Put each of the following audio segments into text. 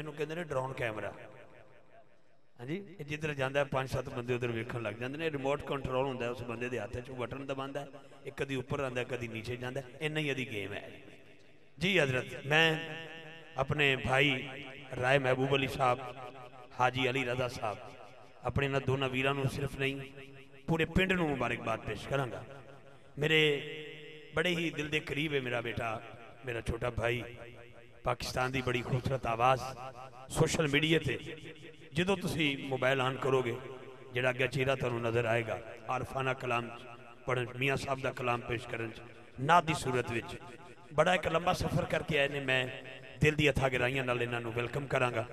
इन्हू कहते हैं drone camera. हाँ जी, जिधर जाता है पांच सत्त बंदे उधर वेखन लग जाते हैं। रिमोट कंट्रोल होता है उस बंदे के हाथ च, बटन दबाता है, एक कभी उपर आता है कभी नीचे जाता है। इन्ना ही गेम है जी। हजरत मैं अपने भाई राय महबूब अली साहब, हाजी अली रजा साहब, अपने इन्होंने दोनों वीरों को सिर्फ नहीं पूरे पिंड को मुबारकबाद पेश करांगा। मेरे बड़े ही दिल के करीब है मेरा बेटा, मेरा छोटा भाई। पाकिस्तान की बड़ी खूबसूरत आवाज़ सोशल मीडिया से जो तुम मोबाइल ऑन करोगे जो अगर चेहरा तुम्हें नजर आएगा। आरफाना कलाम पढ़न, मियाँ साहब का कलाम पेश करन, नात की सूरत में बड़ा एक लंबा सफर करके आए ने। मैं दिल की अथागराइयां नाल इन्हों वेलकम करांगा,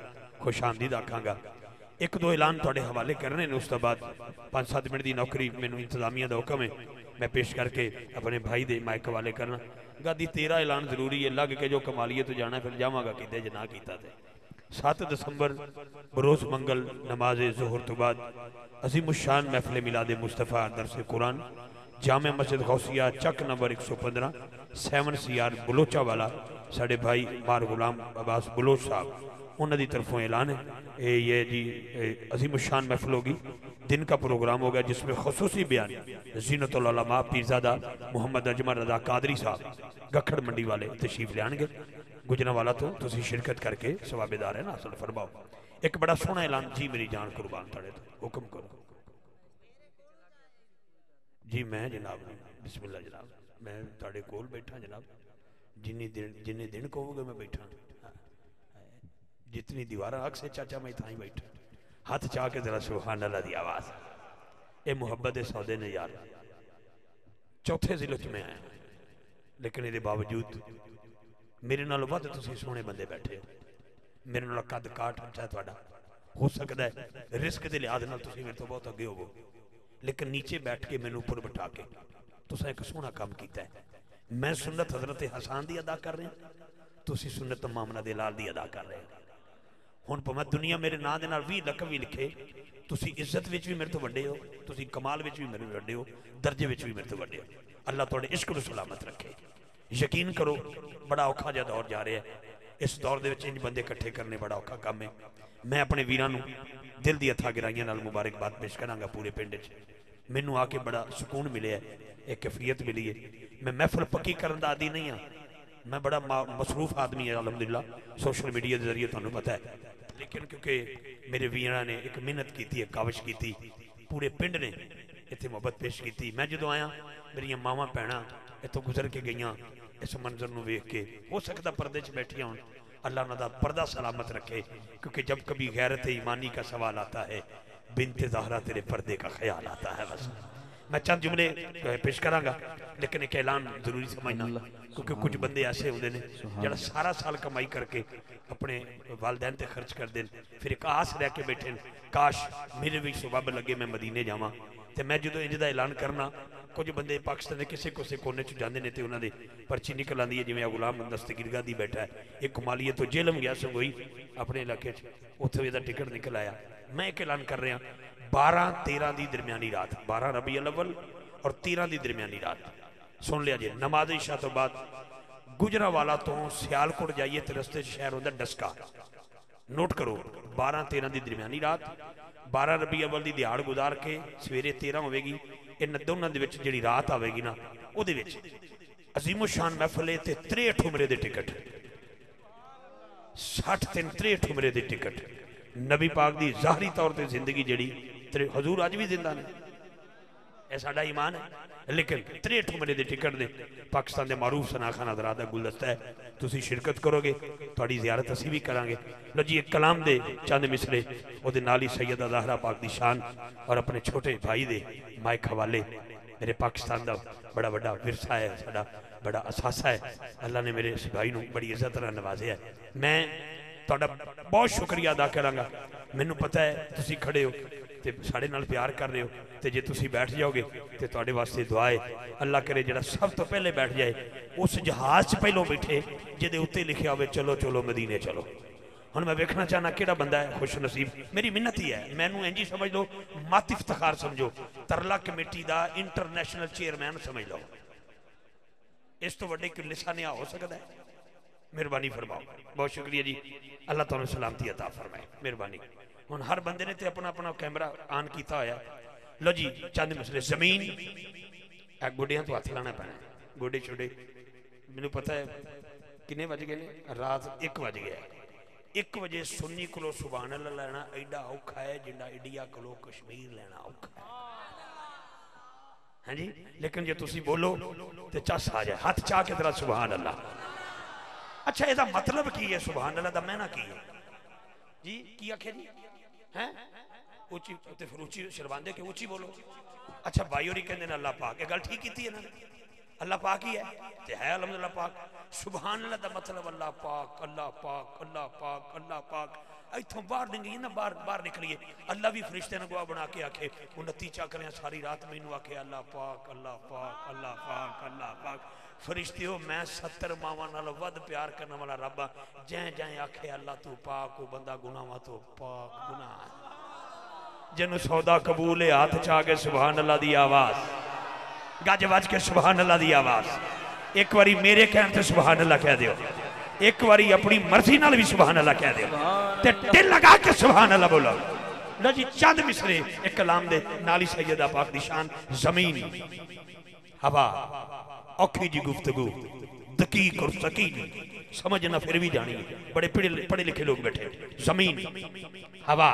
खुश आमदीद आखांगा। एक दो ऐलान थोड़े हवाले करने ने, उस तो बाद पाँच सत्त मिनट की नौकरी मैनू इंतजामिया का हुक्म है, मैं पेश करके अपने भाई के माइक हवाले करना। गादी 13 ऐलान जरूरी है, लग के जो कमालीए तो जाना फिर जावगा कितने जना किता। 7 दिसंबर बरोज़ मंगल नमाज ज़ुहर तो बाद अज़ीमुशान महफिल मिलाद मुस्तफ़ा दरस कुरान जामे मस्जिद गौसिया चक नंबर 115 7 CR बलोचा वाला साढ़े भाई मार गुलाम अब्बास बलोच साहब उन्होंने तरफों ऐलान है। ये जी अज़ीमुशान महफिल होगी, दिन का प्रोग्राम होगा जिसमें खसूसी बयान ज़ीनतुल उलमा पीरज़ादा मुहम्मद अजमल रज़ा कादरी साहब गखड़ मंडी वाले तशरीफ लियाएंगे। गुजरांवाला तो तुसी शिरकत करके सवाबेदार है ना असल फरमाओ। एक बड़ा सोहना ऐलान जी, मेरी जान कुर्बान थोड़े तो हुक्म करो जी। मैं जनाब बिस्मिल्लाह जनाब मैं थोड़े कोल बैठा जनाब, जिन्नी दिन कहोगे मैं बैठा। जितनी दीवार आख से चाचा मैं इतना ही बैठा, हाथ चाह के जरा सुभान अल्लाह दी आवाज़। ये मुहब्बत सौदे ने यार 4थे जिले में आया, लेकिन ये बावजूद मेरे नाल वध तुसीं सोहने बंदे बैठे हो। मेरे नाल कद काठ उच्चा तुहाडा हो सकता है, रिस्क के लिहाज नाल तुसीं मेरे तो बहुत अगे होवो, लेकिन नीचे बैठ के मैनूं उपर बिठा के तुसीं एक सोहना काम कीता है। मैं सुन्नत हज़रत हसन दी अदा कर रहा, तुसीं सुन्नत मामना दे लाल दी अदा कर रहे हो। हुण भावें दुनिया मेरे नाम दे नाल 20 लकब भी लिखे, तुसीं इज्जत विच भी मेरे तो वड्डे हो, तुसीं कमाल विच भी मेरे तो वड्डे हो, दर्जे विच भी मेरे तो वड्डे हो। अल्लाह तुहाडे इश्क नूं सलामत रखे। यकीन करो बड़ा औखा जिहा दौर जा रहा है, इस दौर दे विच इंज बंदे इकट्ठे करने बड़ा औखा काम है। मैं अपने वीरां नूं दिल दी अथागराइयां नाल मुबारकबाद पेश करांगा। पूरे पिंड च मैनू आके बड़ा सुकून मिलिया, एक कैफियत मिली है। मैं महफिल पक्की करन दा आदी नहीं हाँ, मैं बड़ा मसरूफ आदमी है अलहमदुलिल्लाह, सोशल मीडिया के जरिए तुहानूं पता है। लेकिन क्योंकि मेरे वीरां ने एक मेहनत की, काविश की, पूरे पिंड ने इत्थे मुहब्बत पेश की। मैं जदों आया मेरियां मावां भैणां इतों गुजर के गई, इस मंजर को वेख के हो सकता पर्दे च बैठिया हो, अल्लाह उनका पर्दा सलामत रखे। क्योंकि जब कभी गैरत ईमानी का सवाल आता है, बिनते ज़हरा तेरे पर्दे का ख्याल आता है। बस मैं चंद जुमले पेश करांगा, लेकिन एक ऐलान जरूरी समझना, क्योंकि कुछ बंदे ऐसे होते हैं जो सारा साल कमाई करके अपने वालदैन पर खर्च करते हैं, फिर एक आस रह के बैठे काश मेरे भी सबब लगे मैं मदीने जावां। तो मैं जो इंज का ऐलान करना, कुछ बंदे पाकिस्तान के किसी किसी कोने च जाते हैं तो उन्होंने पर्ची निकल आती है, जिमें गुलाम दस्तगीर गांधी बैठा है, एक कमालीए तो जेलम गया संगोई अपने इलाके उत्थे दा टिकट निकल आया। मैं एक ऐलान कर रहा 12-13 की दरम्यानी रात, 12 रबीउल अव्वल और 13 की दरम्यानी रात सुन लिया जी। नमाज इशा तो बाद गुजरांवाला तो सियालकोट जाइए तो रस्ते शहर होता डस्का, नोट करो 12-13 की दरम्यानी रात, 12 रबीउल अव्वल की दिहाड़ गुजार के सवेरे 13 होगी। इन दोनों के जी रात आएगी ना, वो अज़ीमुशान महफिल 63 उमरे के टिकट, 63 उमरे के टिकट। नबी पाक की ज़ाहरी तौर पर जिंदगी जी हजूर अज भी जिंदा ने, यह साडा ईमान है। लेकिन 63 उमरे के टिकट ने पाकिस्तान के मारूफ सनाखान हज़रात का गुलदस्ता है, तुसी शिरकत करोगे, थोड़ी जियारत असी भी करांगे। लो जी एक कलाम दे चंद मिसरे और नाल ही सैयदा ज़हरा पाक की शान और अपने छोटे भाई दे माइक हवाले। मेरे पाकिस्तान का बड़ा वड्डा विरसा है, साडा बड़ा असासा है, अल्लाह ने मेरे इस भाई नूं बड़ी इज्जत नाल नवाजे है। मैं तुहाडा बहुत शुक्रिया अदा करांगा, मैनू पता है तुसी खड़े हो ते साडे नाल प्यार कर रहे हो, तो जे तुसी बैठ जाओगे तो तुहाडे वास्ते दुआ है अल्लाह करे जिहड़ा सब तो पहले बैठ जाए उस जहाज़ पहलों बैठे जिहदे उत्ते लिखिया होवे चलो चलो मदीने चलो। हुण मैं वेखना चाहना किहड़ा बंदा है खुश नसीब। मेरी मिन्नत ही है, मैनूं इंज ही समझ लो, मत इफ्तिखार समझो, तरला कमेटी का इंटरनेशनल चेयरमैन समझ लो, इस तो वड्डे कोई निशानिया हो सकता है। मेहरबानी फरमाओ। बहुत शुक्रिया जी, अल्लाह तुहानू सलामती अता फरमाए, मेहरबानी। हुण हर बंदे ने तो अपना अपना कैमरा ऑन किया होया। लो जी चंद मसले, जमीन गोडिया तो हथ लाना पैना, गोडे छोडे। मैनू पता है कितने बज गए ने, रात 1 बज गया। 1 बजे सुन्नी कोलो सुभान अल्लाह लेना एडा औखा है जिन्ना इंडिया कोलो कश्मीर लेना औखा है। हाँ जी, लेकिन जो तुसी बोलो तो चस आ जाए, हाथ चाह के तरह सुभान अल्लाह। अच्छा इसका मतलब की है, सुभान अल्लाह का मैना की है जी? की आखे जी? हैं उची ते फरूची शर्मांदे के उची बोलो। अच्छा बायोरी कहते अल्लाह पाक, ये गल ठीक की है ना, अल्लाह पाक ही है अलहम्दुलिल्लाह पाक। सुभान अल्लाह का मतलब अल्लाह पाक, अल्लाह पाक, अल्लाह पाक, अल्लाह पाक। इतों बाहर निकलिए ना, बाहर बाहर निकलिए। अल्लाह भी फरिश्ते ने गवाह बना के आखे, 29 चाकरियां सारी रात मैनू आखे अल्लाह पाक, अल्लाह पाक, अल्लाह पाक, अल्लाह पाक। फरिश्ते हो मैं 70 मावां नाल वध प्यार करने वाला रब आ। जै जै आखे अल्लाह तू पाक, वो बंदा गुनाहां तो पाक। गुनाह जिन्हों सौदा कबूल है, हाथ चा के सुभान अल्लाह की आवाज़, गज वज के सुभान अल्लाह की आवाज़। एक बारी मेरे कहने से सुभान अल्लाह कह दियो, एक बारी अपनी मर्जी नाल भी सुभान अल्लाह कह दियो, ते दिल लगा के सुभान अल्लाह बोलो। लो जी चंद मिसरे एक कलाम दे नाल ही सैयदा पाक दी शान। जमीन हवा औखी जी गुफ्तगू दकीक और सकीन, समझना फिर भी जानी। बड़े पढ़े लिखे लोग बैठे। जमीन हवा,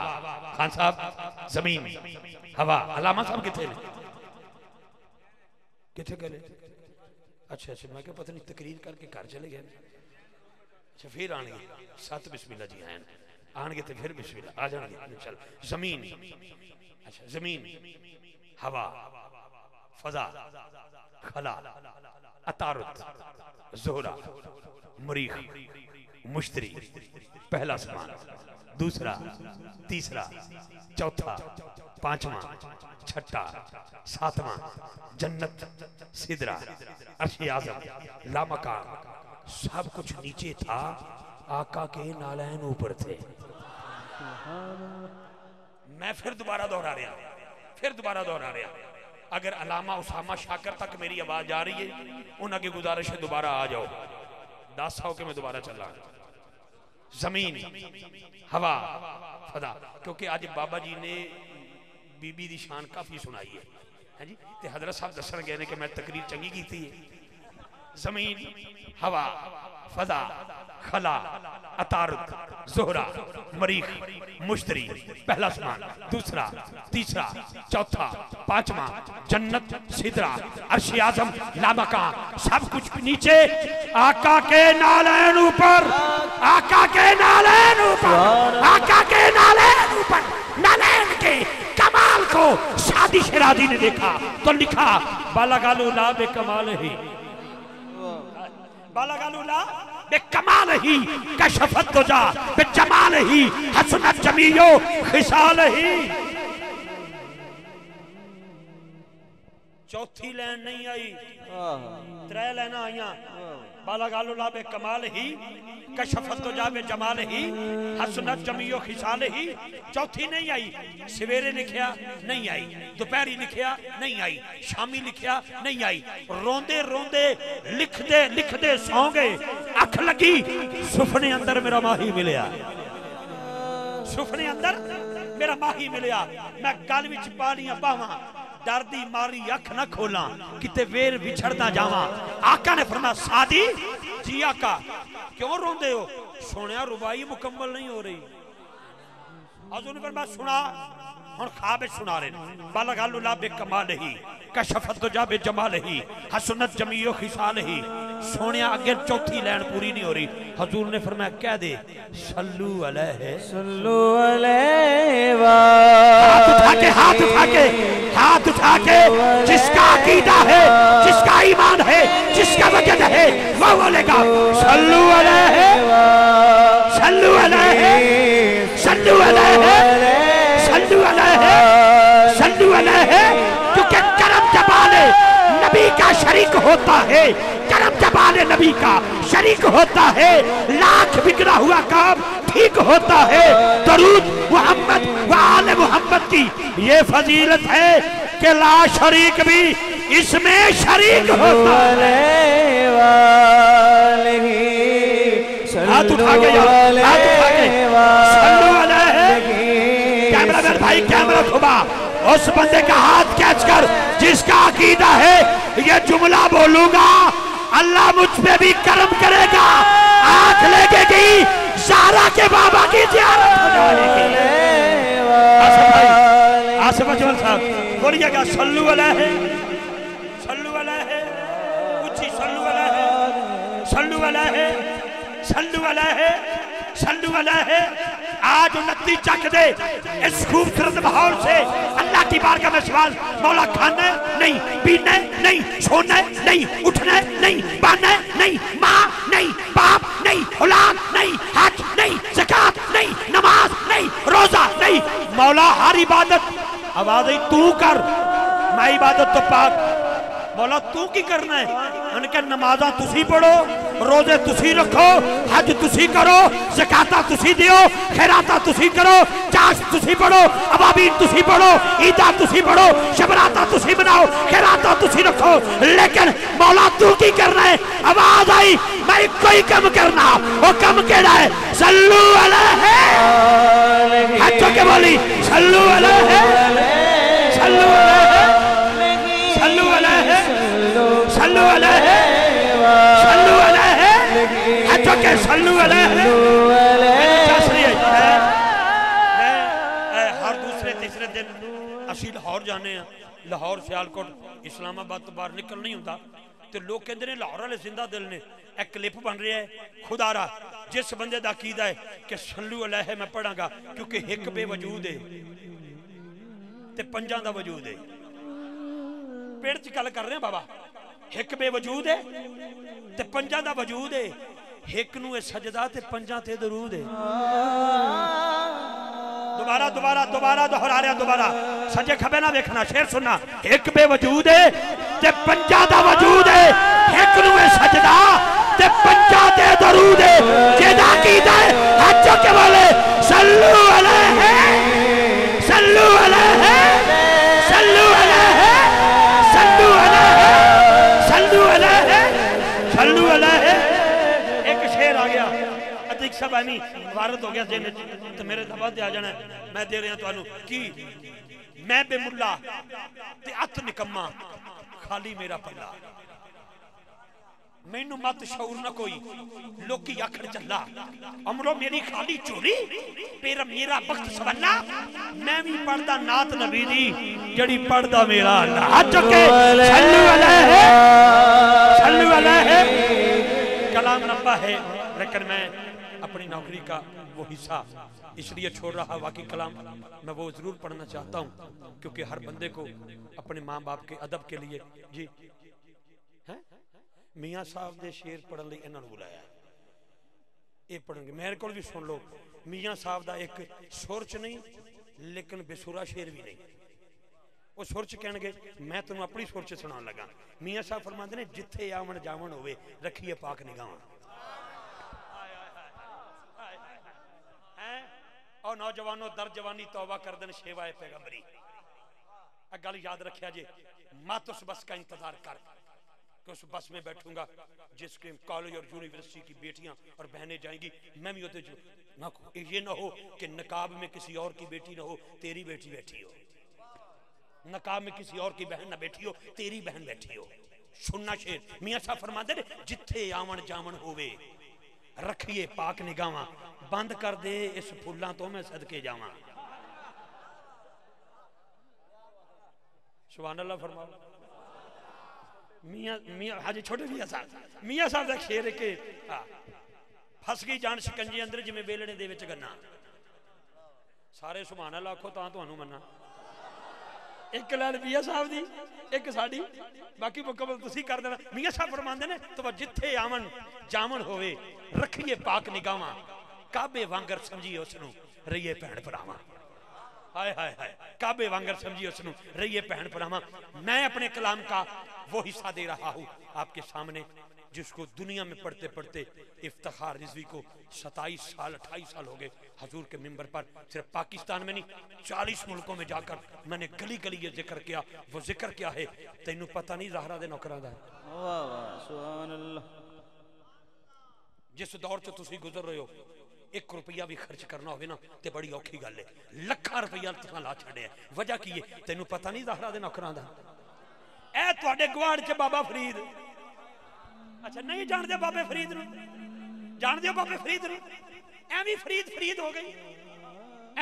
खान साहब जमीन हवा, अलामा साहब किथे किथे गए? अच्छा, मैं क्या पता नहीं तकरीर करके घर चले गए। अच्छा फिर आने सत बिस्मिल्लाह जी आए आने तो फिर बिस्मिल्लाह आ जाएंगे इंशाल्लाह। जमीन अच्छा, जमीन हवा फजा खला अतारत जोहरा मरीख मुश्तरी, पहला समान, दूसरा, तीसरा, चौथा, पांचवा, छठा, सातवां, जन्नत, सिदरा, अर्शे आज़म, लामकान। सब कुछ नीचे था, आका के नालैन ऊपर थे। मैं फिर दोबारा दोहरा रहा। अगर अलामा उसामा शाकर तक मेरी आवाज आ रही है, उन आगे गुजारिश है दोबारा आ जाओ। दास हो के मैं दोबारा चला। जमीन हवा फदा, क्योंकि आज बाबा जी ने बीबी दी शान काफ़ी सुनाई है। है जी, तो हजरत साहब दसन गए ने कि मैं तकरीर चंगी की थी। जमीन हवा फजा खला अतारत जोहरा मरीख मुश्तरी, पहला समान, दूसरा, तीसरा, चौथा, पांचवा, जन्नत, सिदरा, अर्शे आज़म, लामका। सब कुछ नीचे, आका के नालैन ऊपर, आका के नालैन ऊपर, आका के नालैन ऊपर। नालैन के कमाल को शादी शरादी ने देखा तो लिखा बालागालू ला बे कमाल ही, बालागालू ला कमाल ही, कशफत तो जा जमाल ही, हसनत जमीलो खिसाल ही। चौथी लाइन नहीं आई, 3 लाइन आईया। बालागालू ला बे कमाल ही, कशफत तो जा बे जमाल ही, हसनत जमीलो खिसाल ही। चौथी नहीं आई। सवेरे लिखिया नहीं आई, दोपहरी लिखिया नहीं आई, शामी लिखिया नहीं आई। रोंदे रोंदे लिखदे लिखदे सौ गए। अख लगी सुफने अंदर मेरा माही मिलिया, सुफने अंदर मेरा माही मिलिया। मैं गल विच पालियां पावां, डर दी मारी अख ना खोलां, किते वेर विछड़दा जावां। आका ने फरमाया सादी जी आका क्यों रोंदे हो? सुनिया रुबाई मुकम्मल नहीं हो रही। अजून पर मैं सुना और खाब सुना रहे। बालागालू ला बे कमाल ही, कशफत तो जा बे जमाल ही, हसनत जमीओ खिसाल ही। सोनिया अगे चौथी लाइन पूरी नहीं हो रही। हजूर ने फरमाया कह दे सल्लू अलैहि, सल्लू अलैहि। हाथ उठा के जिसका अकीदा है, जिसका ईमान है, जिसका वजद है, वो बोलेगा सल्लू अलैहि, सल्लू अलैहि, सल्लू अलैहि, सल्लू अलैहि, सल्लू अलैहि। क्योंकि करम जमाले नबी का शरीक होता है, करम जमाले नबी का शरीक होता है। लाख बिगड़ा हुआ काम ठीक होता है। दरूद मोहम्मद व आले मोहम्मद की ये फजीलत है कि ला शरीक भी इसमें शरीक होता है। हाथ उठा के कैमरामैन भाई कैमरा घुमा उस बंदे का हाथ कैच कर जिसका अकीदा है ये जुमला बोलूंगा अल्लाह मुझ पे भी कर्म करेगा, आंख लगेगी सारा के बाबा की ज़ियारत हो जाएगी। आसिफ अजमल साहब बोलिएगा सल्लू अलैहि सल्लू अलैहि। आज उन्नति चख दे इस खूबसूरत माहौल से अल्लाह की बारगाह में सवाल मौला खाना नहीं, पीना नहीं, सोना नहीं, उठना नहीं, पाना नहीं, माँ नहीं, बाप नहीं, औलाद नहीं, हज नहीं, ज़कात नहीं, नमाज नहीं, रोजा नहीं। मौला हर इबादत आवाज़ ही तू कर, मैं इबादत तो पाक मौला तू की करना है। उनके नमाजा तुसी पढ़ो, रोजे तुसी रखो, हज तुसी करो, ज़काता तुसी दियो, खैराता तुसी करो, चाश तुसी पढ़ो, अबाबीन तुसी पढ़ो, ईदा तुसी पढ़ो, शबराता तुसी बनाओ, खैराता तुसी रखो, लेकिन मौला तू की करना है। आवाज आई मैं कोई कम करना, वो कम कहना है सल्लू अलैहि हज के बोली सल्लू अलैहि सल्लू अलैहि। मैं हर दूसरे तीसरे दिन असी लाहौर जाने लाहौर सियालकोट इस्लामाबाद तो बाहर निकल नहीं होता तो लोग कहते हैं लाहौर वाले जिंदा दिल ने एक क्लिप बन रहा है। खुदा रा जिस बंदे का अकीदा है कि सल्लू अलैहि मैं पढ़ांगा क्योंकि एक बेवजूद है ते पंजा दा वजूद है। पेड़ च गल कर रहे हैं बाबा एक बेवजूद है ते पंजा दा वजूद है। एक नूं सजदा ते पंजा ते दरूद है। दोबारा दोबारा दोबारा दोहरा रहा दोबारा सजे खबे ना देखना शेर सुनना। एक बेवजूद है ते पंजा दा वजूद है, एक नूं सजदा ते पंजा ते दरूद है। जेदा कीदा है हज के बोले सल्लू अलैहि सब एमी वारत हो गया जेने तो मेरे दबा दे आ जाना है। मैं दे रहा तुहानू कि मैं बेमुल्ला ते अत निकम्मा खाली मेरा पल्ला मैनू मत शऊर ना कोई लोकी आखड़ चला अमरों मेरी खाली चोरी पेरा मेरा वक्त सवला मैं भी पढ़दा नात नबी दी जड़ी पढ़दा मेरा अल्लाह। हज के सल्लू अलैहि कलाम लंबा है लेकिन मैं अपनी नौकरी का वो हिस्सा इसलिए छोड़ रहा बाकी कलाम मैं वो जरूर पढ़ना चाहता हूँ क्योंकि हर बंदे को अपने माँ बाप के अदब के लिए जी है मियाँ साहब के शेर पढ़ने लिए इन्होंने बुलाया ये पढ़ेंगे मेरे को भी सुन लो। मियाँ साहब का एक सुर च नहीं लेकिन बेसुरा शेर भी नहीं वो सुर च कहणगे मैं तेन अपनी सुर च सुना लगा। मियाँ साहब फरमाते ने जिथे आवन जावन होवे रखिए पाक निगाह। और नौजवानों दर जवानी तौबा कर देन शेवाए पैगंबरी गल याद रखिया जे मत उस बस का इंतजार कर कि उस बस में बैठूंगा जिसके कॉलेज और यूनिवर्सिटी की बेटियां और बहनें जाएंगी। मैं भी होते ना ये ना हो कि नकाब में किसी और की बेटी ना हो तेरी बेटी बैठी हो, नकाब में किसी और की बहन ना बैठी हो तेरी बहन बैठी हो। सुनना शेर मियाँ साहब फरमाते ने जिथे आवन जावन होवे रखिए पाक निगाह बंद कर दे इस फुल्ला तो मैं सदके जावा। सुभान अल्लाह फरमाओ मियाँ मियाँ हाजी छोटे मियाँ साहब का शेर के फस गई जान शिकंजे अंदर जिमें बेलने दे विच गन्ना सारे सुभान अल्लाह आखो तां तुहानू मन्ना। एक लाल मियाँ साहब दी एक साड़ी बाकी मुकम्मल तुसी कर देना। मियाँ साहब फरमांदे ने तो जिथे आवन जावन होवे रखिए पाक निगाह काबे वांगर समझिए उसनू रहिए भैन भरावां। हाय हाय हाय काबे वांगर समझिए उसनू रहिए भैन भरावां। मैं अपने कलाम का वो हिस्सा दे रहा हूँ आपके सामने जिसको दुनिया में पढ़ते पढ़ते इफ्तिखार रिजवी को 27 साल 28 साल हो गए हजूर के मिंबर पर सिर्फ पाकिस्तान में नहीं 40 मुल्कों में जाकर मैंने गली गली ये जिक्र किया। वो जिक्र क्या है तेनू पता नहीं जहरा दे नौकरां दा जिस दौर च तुसी गुजर रहे हो एक रुपया भी खर्च करना हो ना तो बड़ी औखी गल है। लखा रुपया तुसा ला छड़े, वजह की है? तेनू पता नहीं ज़हरा दे नौकरां दा, ऐ तुहाडे गवाड़ च बाबा फरीद। अच्छा नहीं जानते बाबे फरीद नूं? जानते हो बाबे फरीद नूं? एवी फरीद फरीद हो गई,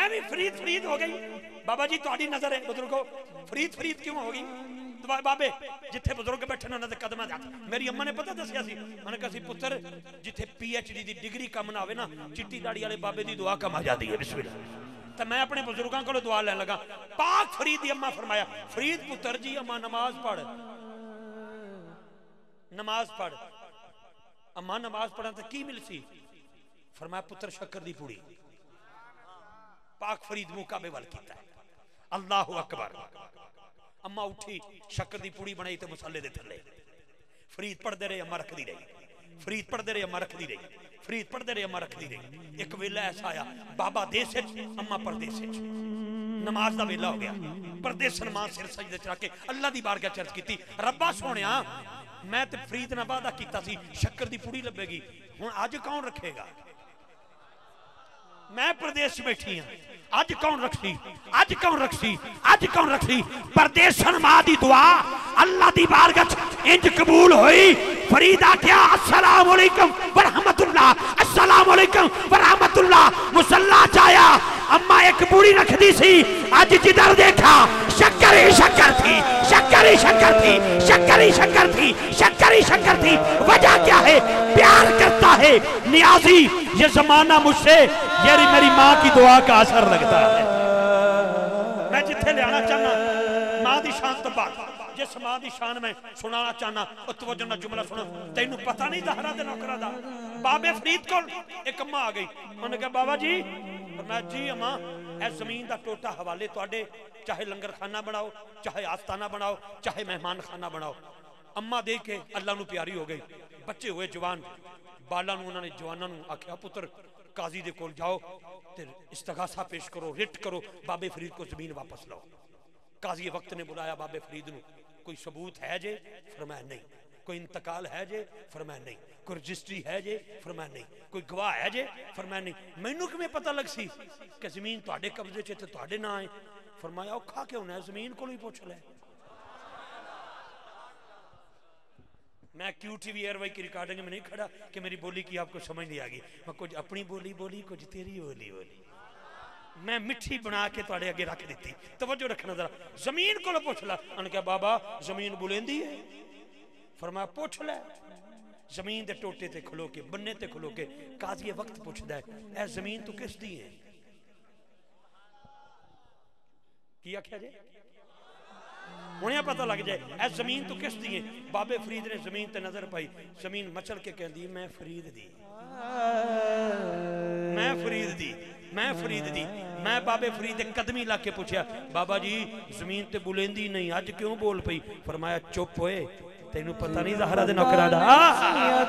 एवी फरीद फरीद हो गई। बाबा जी तुहाडी नजर है बुजुर्गो फरीद फरीद क्यों हो गई? बाबे जिथे बुजुर्ग बैठे ने उन्होंने कदम मेरी अम्मा ने पता दसिया सी, मैंने कहा सी पुत्र जिथे PhD की डिग्री कम ना आवे ना चिट्टी दाड़ी वाले बाबे की दुआ कम आ जाती है। बिस्मिल्लाह। तो मैं अपने बुजुर्गों को दुआ लैन लगा। पाक फरीद की अम्मा फरमाया, फरीद पुत्र जी अम्मा नमाज पढ़, नमाज पढ़। अम्मा नमाज पढ़ा तो की मिलसी? फरमाया पुत्र शक्कर की पूड़ी। पाक फरीद मुंह काबे वाल कीता। अल्लाहू अकबर। अम्मा उठी शक्कर की पूड़ी बनाई तो मसाले दे थले। फरीद पढ़ते रहे, अम्मा रखती रही, फरीद पढ़ते रहे, अम्मा रखती रही, फरीद पढ़ते रहे, अम्मा रखती रही। एक वेला ऐसा आया बाबा देश अम्मा परदेस, नमाज का वेला हो गया। परदेस मां सिर सजदे च रख के अल्लाह की बारगाह अर्ज की, रब्बा सोनिया मैं तो फरीद ने वादा किया शक्कर की पूड़ी लभेगी, हुण अज कौन रखेगा? मैं परदेस बैठी हाँ, अज कौन रखसी, अज कौन रखसी, अज कौन रखसी। परदेसन मां की दुआ अल्लाह की बारगाह इंज कबूल हुई। फरीद आख्या अस्सलाम वालेकुम व रहमतुल्लाह, अस्सलाम वालेकुम व रहमतुल्लाह। मुसल्ला जाया, अम्मा एक पूड़ी रखती सी, अज जिधर देखा शक्कर ही शक्कर थी, शक्कर ही शक्कर थी, शक्कर ही शक्कर थी, शक्कर ही शक्कर थी। वजह क्या है? प्यार करता है नियाजी। ये जमाना मुझसे यारी मेरी माँ की दुआ का असर लगता है। मैं जिथे लियाना चाहना माँ की शान तो बात, जिस माँ की शान मैं सुनाना चाहना तवज्जो नाल जुमला सुनो। तेनू पता नहीं ज़हरा दे नौकरां दा। बाबे फरीद कोल एक अम्मा आ गई, उन्होंने कहा बाबा जी। फरमाया जी अम्मा इस जमीन का टोटा हवाले तुहाडे, चाहे लंगर खाना बनाओ, चाहे आस्ताना बनाओ, चाहे मेहमान खाना बनाओ। अम्मा दे के अल्लाह नू प्यारी हो गई। बच्चे हुए जवान बालां नू उन्होंने जवानां नू आख्या पुत्र काजी दे कोल जाओ ते इस्तगासा पेश करो, रिट करो, बाबे फरीद को जमीन वापस लाओ। काजी वक्त ने बुलाया बाबे फरीद नूं, कोई सबूत है जे? फरमाया नहीं। कोई इंतकाल है जे? फरमाया नहीं। कोई रजिस्ट्री है जे? फरमाया नहीं। कोई गवाह है जे? फरमाया नहीं। मैनू किवें पता लग सी कि जमीन तुहाडे कब्जे च ते तुहाडे नां है? फरमाया औखा क्यों ना, जमीन कोलों ही पुछ लै। मैं QTV एयरवे की रिकॉर्डिंग में नहीं खड़ा कि मेरी बोली की आपको समझ नहीं आ गई। मैं कुछ अपनी बोली बोली, कुछ तेरी बोली बोली, मैं मिठी बना के तुहाडे अगे रख दी। तवज्जो रखना जरा। जमीन को पुछ ला। उन्होंने कहा बाबा जमीन बुलंदी है? फरमाया पुछ लै। जमीन के टोटे ते खलो के, बन्ने ते खलो के काज़ी वक्त पुछदा है, ऐ जमीन तू किस दी है? की आख्या जे? उन्हें पता लग जाए ऐ जमीन तू किस दी है। बाबे फरीद ने जमीन ते नजर पाई, जमीन मचल के कहती मैं फरीद दी, मैं फरीद दी, मैं फरीद दी। मैं बाबे फरीद कदमी ला के पूछया बाबा जी जमीन ते बुलंदी नहीं, अज क्यों बोल पई? फरमाया चुप होए, तेनू पता नहीं ज़हरा दे नौकरां दा,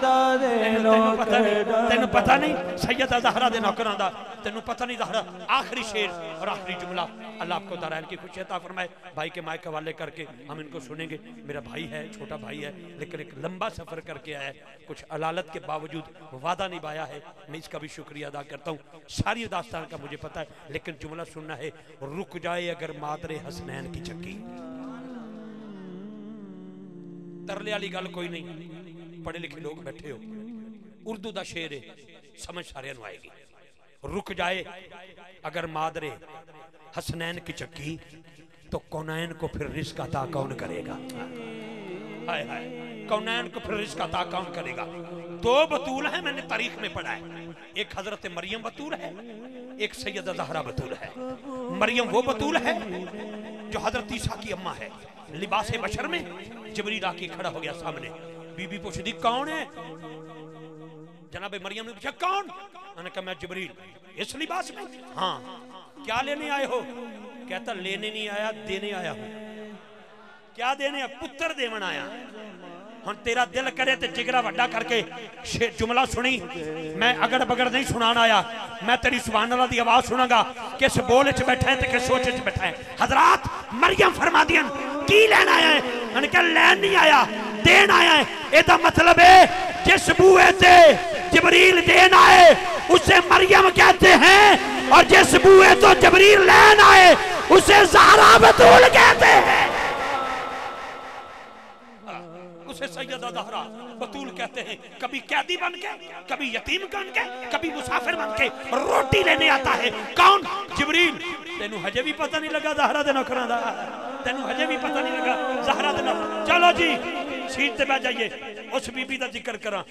तेनू पता नहीं सैयदा ज़हरा दे नौकरां दा, तेनू पता नहीं ज़हरा। आखिरी शेर और आखिरी जुमला। अल्लाह आपको दारायन की खुशी अता फरमाए। भाई के माइक हवाले करके हम इनको सुनेंगे। मेरा भाई है, छोटा भाई है, लेकिन एक लंबा सफ़र करके आया है, कुछ अलालत के बावजूद वादा निभाया है। मैं इसका भी शुक्रिया अदा करता हूँ। सारी दास्तान का मुझे पता है, लेकिन जुमला सुनना है। रुक जाए अगर मादरे हसनैन की चक्की। तरले वाली गल कोई नहीं, पढ़े लिखे लोग बैठे हो। उर्दू का शेर है, समझ सारे आएगी। रुक जाए अगर मादरे हसनैन की चक्की, तो कौनैन को फिर रिस्क अता कौन करेगा? हाय हाय, कौनैन को फिर रिस्क अता कौन करेगा? दो बतूल है, मैंने तारीख में पढ़ा है। एक हजरत मरियम बतूल है, एक सैयदा ज़हरा बतूल है। मरियम वो बतूल है जो हजरत ईसा की अम्मा है। लिबासे बशर में जबरील आके खड़ा हो गया सामने। बीबी पूछती कौन है? जनाबे मरियम ने पूछा कौन? मैंने कहा मैं जबरील। इस लिबास में? हाँ। क्या लेने आए हो? कहता लेने नहीं आया, देने आया हूं। क्या देने? पुत्र देवन आया। हम तेरा दिल करे तो जिगरा वड्डा करके जुमला सुनी। मैं अगड़ बगड़ नहीं सुनान आया, मैं तेरी सुभान अल्लाह की आवाज़ सुनांगा। किस बोले च बैठा है तो किस सोचे च बैठा है। हजरात मरियम फरमादियां की लैन आया है? मैंने कहा लैन नहीं आया, देन आया है। इसका मतलब है जिस बूहे से जिब्रील देन आए उसे मरियम कहते हैं, और जिस बुए तो जिब्रील लेन आए उसे ज़हरा बतूल कहते हैं, उसे सैयदा ज़हरा बतूल कहते हैं। कभी कैदी बन के, कभी यतीम बन के, कभी मुसाफिर बन के रोटी लेने आता है। कौन? जिब्रील। तेनू हजे भी पता नहीं लगा ज़हरा दे नौकरां दा, तेनू हजे भी पता नहीं लगा ज़हरा दे नौकरां। चलो जी सीट ते बैठ जाइए। उस बीबी का जिक्र करा,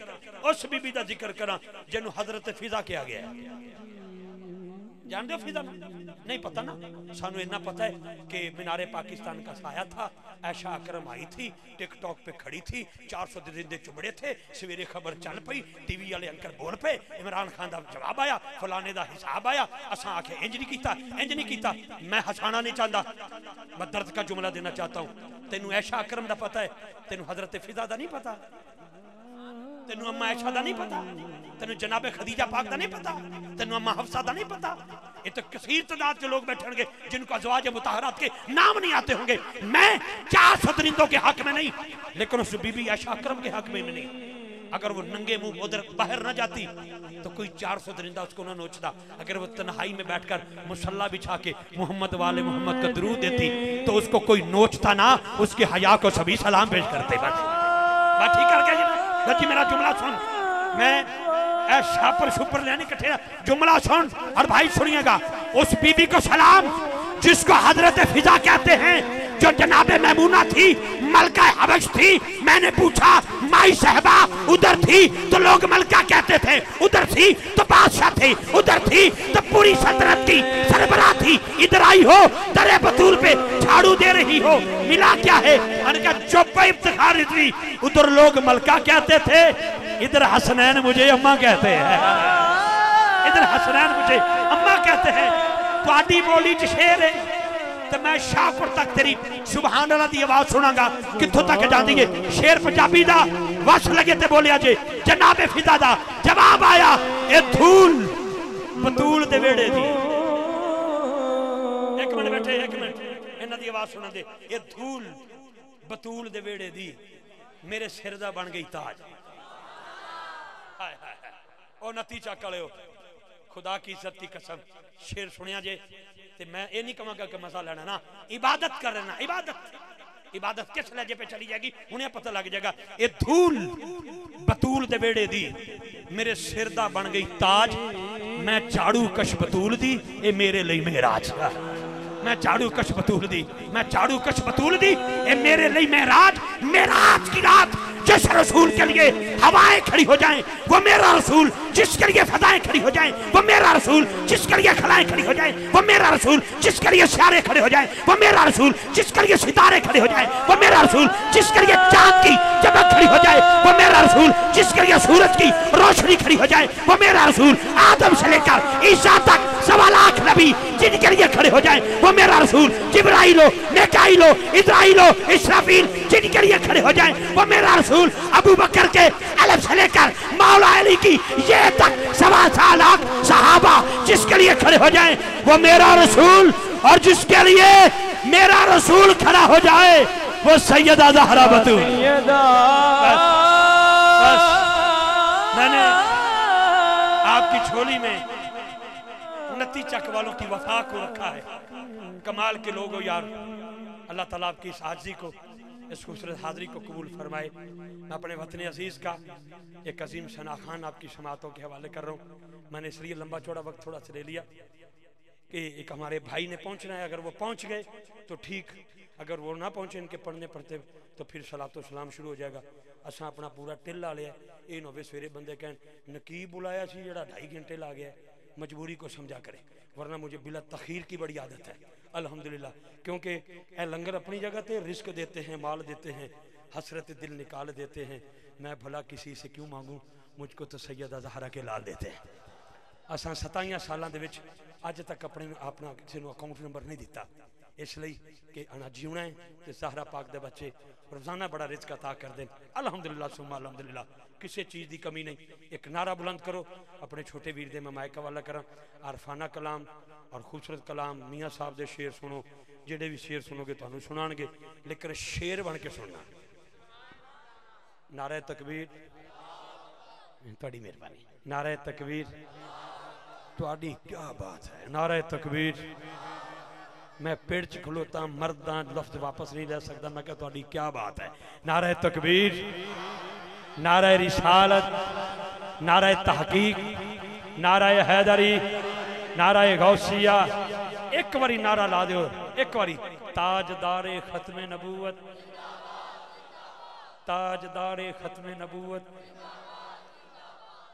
उस बीबी का जिक्र करा जिन्हों हजरत फिजा किया गया है। जानते हो फिजा? नहीं पता ना, सानू इतना पता है कि मीनारे पाकिस्तान का साया था, ऐशा अकरम आई थी, टिकटॉक पे खड़ी थी, 400 दिन चुबड़े थे, सवेरे खबर चल पई, टीवी वाले अंकर बोल पे, इमरान खान का जवाब आया, फलाने का हिसाब आया, असा आखे इंज नहीं किया, इंज नहीं किया। मैं हसाना नहीं चाहता, मैं दर्द का जुमला देना चाहता हूँ। तेनू ऐशा अकरम का पता है, तेनू हजरत फिजा का नहीं पता, तेनू अम्मा ऐशा दा नहीं पता, तेनू जनाबे खदीजा पाक दा नहीं पता, तेनू अम्मा हफ्सा दा नहीं पता। ये तो कसीर तादाद के लोग बैठे होंगे जिनको अज़वाज मुताहरात के नाम नहीं आते होंगे। मैं 400 दरिंदों के हक में नहीं, लेकिन उस बीबी ऐशा अकरम के हक में नहीं। अगर वो नंगे मुंह उधर बाहर ना जाती तो कोई 400 दरिंदा उसको ना नोचता। अगर वो तन्हाई में बैठकर मुसल्ला बिछा के मोहम्मद वाले मोहम्मद का दुरूद देती तो उसको कोई नोचता ना, उसके हया को सभी सलाम पेश करते। बात ठीक है क्या? जी मेरा जुमला सुन, मैं छापर छुपर लेने कठे जुमला सुन और भाई सुनिएगा। उस बीबी को सलाम जिसको हजरत फिजा कहते हैं, जो जनाबे मैमूना थी, मलका हबश थी। मैंने पूछा माई साहबा उधर थी तो लोग मलका कहते थे, उधर थी तो बादशाह थी, उधर थी तो पूरी सल्तनत की सरबराह थी, इधर आई हो दरे बतूल पे झाड़ू दे रही हो, मिला क्या है? उधर लोग मलका कहते थे, इधर हसनैन मुझे अम्मा कहते हैं, इधर हसनैन मुझे अम्मा कहते हैं। पाड़ी बोली च शेर है तो मैं शाहपुर तक तेरी सुभान अल्लाह की आवाज सुनागा। कितों तक जाती है? शेर पंजाबी दा वस लगे ते बोलिया जे जनाबे फिजा दा जवाब आया, ए धूल बतूल दे वेड़े दी। एक मिनट बैठे, एक मिनट इन्हां दी आवाज सुना दे। ए धूल बतूल दे वेड़े दी मेरे सिर दा बन गई ताज। हाय हाय हाय ओ नतीजा कलियो, खुदा की इज्जत की कसम। शेर सुनिया जे ते मैं ये नहीं कहूँगा कि मजा लेना ना, इबादत कर लेना। इबादत इबादत किस लहजे पे चली जाएगी उन्हें पता लग जाएगा। ये धूल बतूल दे बेड़े दी मेरे सिर दा बन गई ताज, मैं झाड़ू कश बतूल दी ये मेरे लिए मेराज। मैं झाड़ू कश बतूल दी, मैं झाड़ू कश बतूल दी ये मेरे लिए मेराज। मेराज की रात जिस रसूल के लिए हवाएं खड़ी हो जाएं वो मेरा रसूल, जिसके लिए फदाएं खड़ी हो जाएं वो मेरा रसूल, जिसके लिए खलाएं खड़ी हो जाएं वो मेरा रसूल, जिसके लिए सियारे खड़े हो जाएं वो मेरा रसूल, जिसके लिए सितारे खड़े हो जाएं वो मेरा रसूल, जिसके लिए चांद की चमक खड़ी हो जाए वो मेरा रसूल, जिसके लिए सूरज की रोशनी खड़ी हो जाए वो मेरा रसूल। आदम से लेकर ईसा तक 1.25 लाख नबी जिनके लिए खड़े हो जाएं वो मेरा रसूल। जिब्राइल हो, मिकाईल हो, इजराइल हो, इसराफील जिनके लिए खड़े हो जाएं वो मेरा रसूल। अबू बकर के अलफ से लेकर मौला अली की ये तक 4.25 लाख सहाबा जिसके लिए खड़े हो जाएं वो मेरा रसूल, और जिसके लिए मेरा रसूल खड़ा हो जाए वो सैयदा ज़हरा बतूल। बस मैंने आपकी झोली में नती चक वालों की वफा को रखा है। कमाल के लोग हो यार, अल्लाह ताला आपकी इस हाज़री को, इस खूबसूरत हाज़री को कबूल फरमाए। मैं अपने वतन अजीज़ का एक अजीम शना खान आपकी समातों के हवाले कर रहा हूँ। मैंने इसलिए लंबा चौड़ा वक्त थोड़ा सा ले लिया कि एक हमारे भाई ने पहुँचना है, अगर वो पहुँच गए तो ठीक, अगर वो ना पहुँचे इनके पढ़ने पढ़ते तो फिर सलातो सलाम शुरू हो जाएगा। असा अपना पूरा टिल्ला लिया, ये नवे सवेरे बंदे कहन नकीब बुलाया सी जरा 2.5 घंटे ला गया। मजबूरी को समझा करें, वरना मुझे बिला तखीर की बड़ी आदत है अल्हम्दुलिल्लाह, क्योंकि ए लंगर अपनी जगह पे रिस्क देते हैं, माल देते हैं, हसरत दिल निकाल देते हैं। मैं भला किसी से क्यों मांगूँ, मुझको तो सैयदा ज़हरा के लाल देते हैं। असा 27 साल अज तक अपने अपना किसी को अकाउंट नंबर नहीं दिता, इसलिए कि अना जीना है तो ज़हरा पाक दे बच्चे रोज़ाना बड़ा रिज़्क़ अता कर दें। अलहमदुलिल्लाह सुम्मा अलहमदुलिल्लाह, किसी चीज़ की कमी नहीं। एक नारा बुलंद करो अपने छोटे वीर दे, मैं माइक वाला करा आरफाना कलाम और खूबसूरत कलाम। मियाँ साहब दे शेर सुनो, जेडे भी शेर सुनोगे तुहानू सुनाणगे, लेकिन शेर बन के सुनना। नारा तकबीर, थोड़ी मेहरबानी। नारे तकबीर, थोड़ी क्या बात है, नारे तकबीर। मैं पेड़ च खलोता मरदा लफ्ज वापस नहीं ले सकता, मैं क्या थोड़ी क्या बात है। नारे तकबीर, नारे रिसालत, नारे तहकीक, नारे हैदरी, नारे गौसिया। एक बारी नारा ला दो, एक बारी ताजदारे खत्मे नबूवत, ताजदारे खत्मे नबूवत।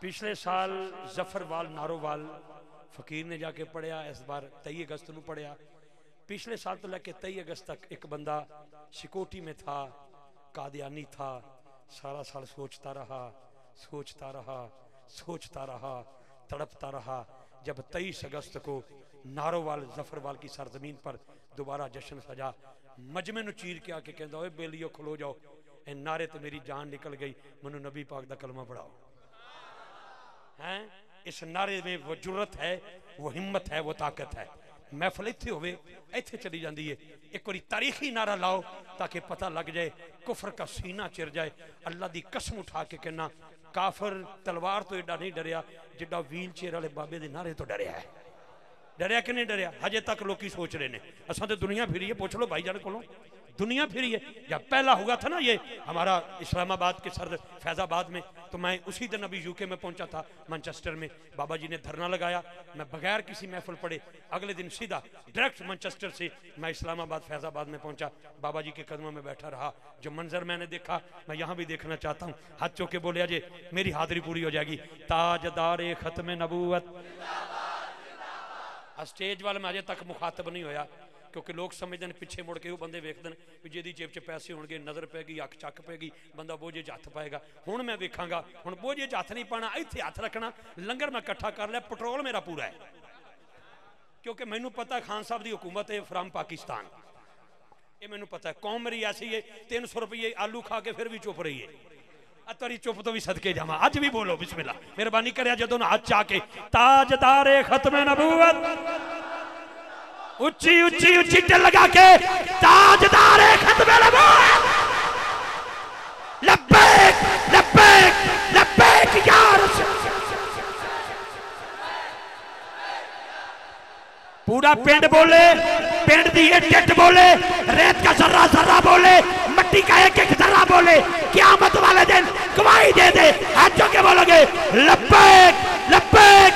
पिछले साल जफरवाल नारोवाल फकीर ने जाके पढ़िया, इस बार 23 अगस्त को पढ़िया। पिछले साल तो लेके 23 अगस्त तक एक बंदा सिकोटी में था, कादियानी था, सारा साल सोचता रहा, तड़पता रहा। जब 23 अगस्त को नारोवाल जफरवाल की सरजमीन पर दोबारा जश्न सजा, मजमे नु चीर के आके कहता, ओए बेलियो खलो जाओ, ए नारे तो मेरी जान निकल गई, मनु नबी पाक दा कलमा पढ़ाओ। हैं, इस नारे में वो जुर्रत है, वो हिम्मत है, वो ताकत है। महफिल इत्थे होवे, इत्थे चली जाती है। एक बार तारीखी नारा लाओ ताकि पता लग जाए, कुफर का सीना चिर जाए। अल्लाह दी कसम उठा के कहना, काफिर तलवार तो एडा नहीं डरिया जिड्डा व्हील चेयर वाले बाबे दे नारे तो डरिया है। डरिया कि नहीं डरिया? हजे तक लोग सोच रहे हैं, असा तो दुनिया फिरी है। पूछ लो भाईजान को, दुनिया फिरी है। जब पहला हुआ था ना ये हमारा इस्लामाबाद के सर फैज़ाबाद में, तो मैं उसी दिन अभी यूके में पहुंचा था, मैनचेस्टर में। बाबा जी ने धरना लगाया, मैं बगैर किसी महफिल पढ़े अगले दिन सीधा डायरेक्ट मैनचेस्टर से मैं इस्लामाबाद फैज़ाबाद में पहुंचा। बाबा जी के कदमों में बैठा रहा, जो मंजर मैंने देखा मैं यहाँ भी देखना चाहता हूँ। हाथ चौके बोले अजय मेरी हाजिरी पूरी हो जाएगी। ताजदार खत्म नबूवत। स्टेज वाले में अजय तक मुखातब नहीं होया, क्योंकि लोग समझते हैं पिछे मुड़ के वो बंदे वेखते हैं भी जिहदी जेब च पैसे होणगे, नज़र पैगी, अख चक पैगी, बंदा बोझे हथ पाएगा। हुण मैं वेखांगा, हुण बोझे हथ नहीं पाना, इत्थे हथ रखना। लंगर मैं इकट्ठा कर लिया, पेट्रोल मेरा पूरा है, क्योंकि मैनू पता खान साहब की हुकूमत है फ्राम पाकिस्तान, ये मैनू पता है। कौम मेरी ऐसी है, 300 रुपये आलू खा के फिर भी चुप रही है। अतरी चुप तो भी सदके जावा, अज भी बोलो बिस्मिल्लाह। मेहरबानी करिया जदों हाथ चाके ताजदारे खत्मे नबूवत, उच्ची उच्ची उच्ची टिल लगा के ताजदारे खत्मे नबूवत। लब्बैक लब्बैक लब्बैक या रसूल। पूरा पिंड बोले, पिंड दी ये टिट बोले, रेत का जर्रा जर्रा बोले, मिट्टी का एक एक जर्रा बोले। क़यामत वाले दिन गवाही दे दे, हाथ जोके बोलोगे लब्बैक लब्बैक।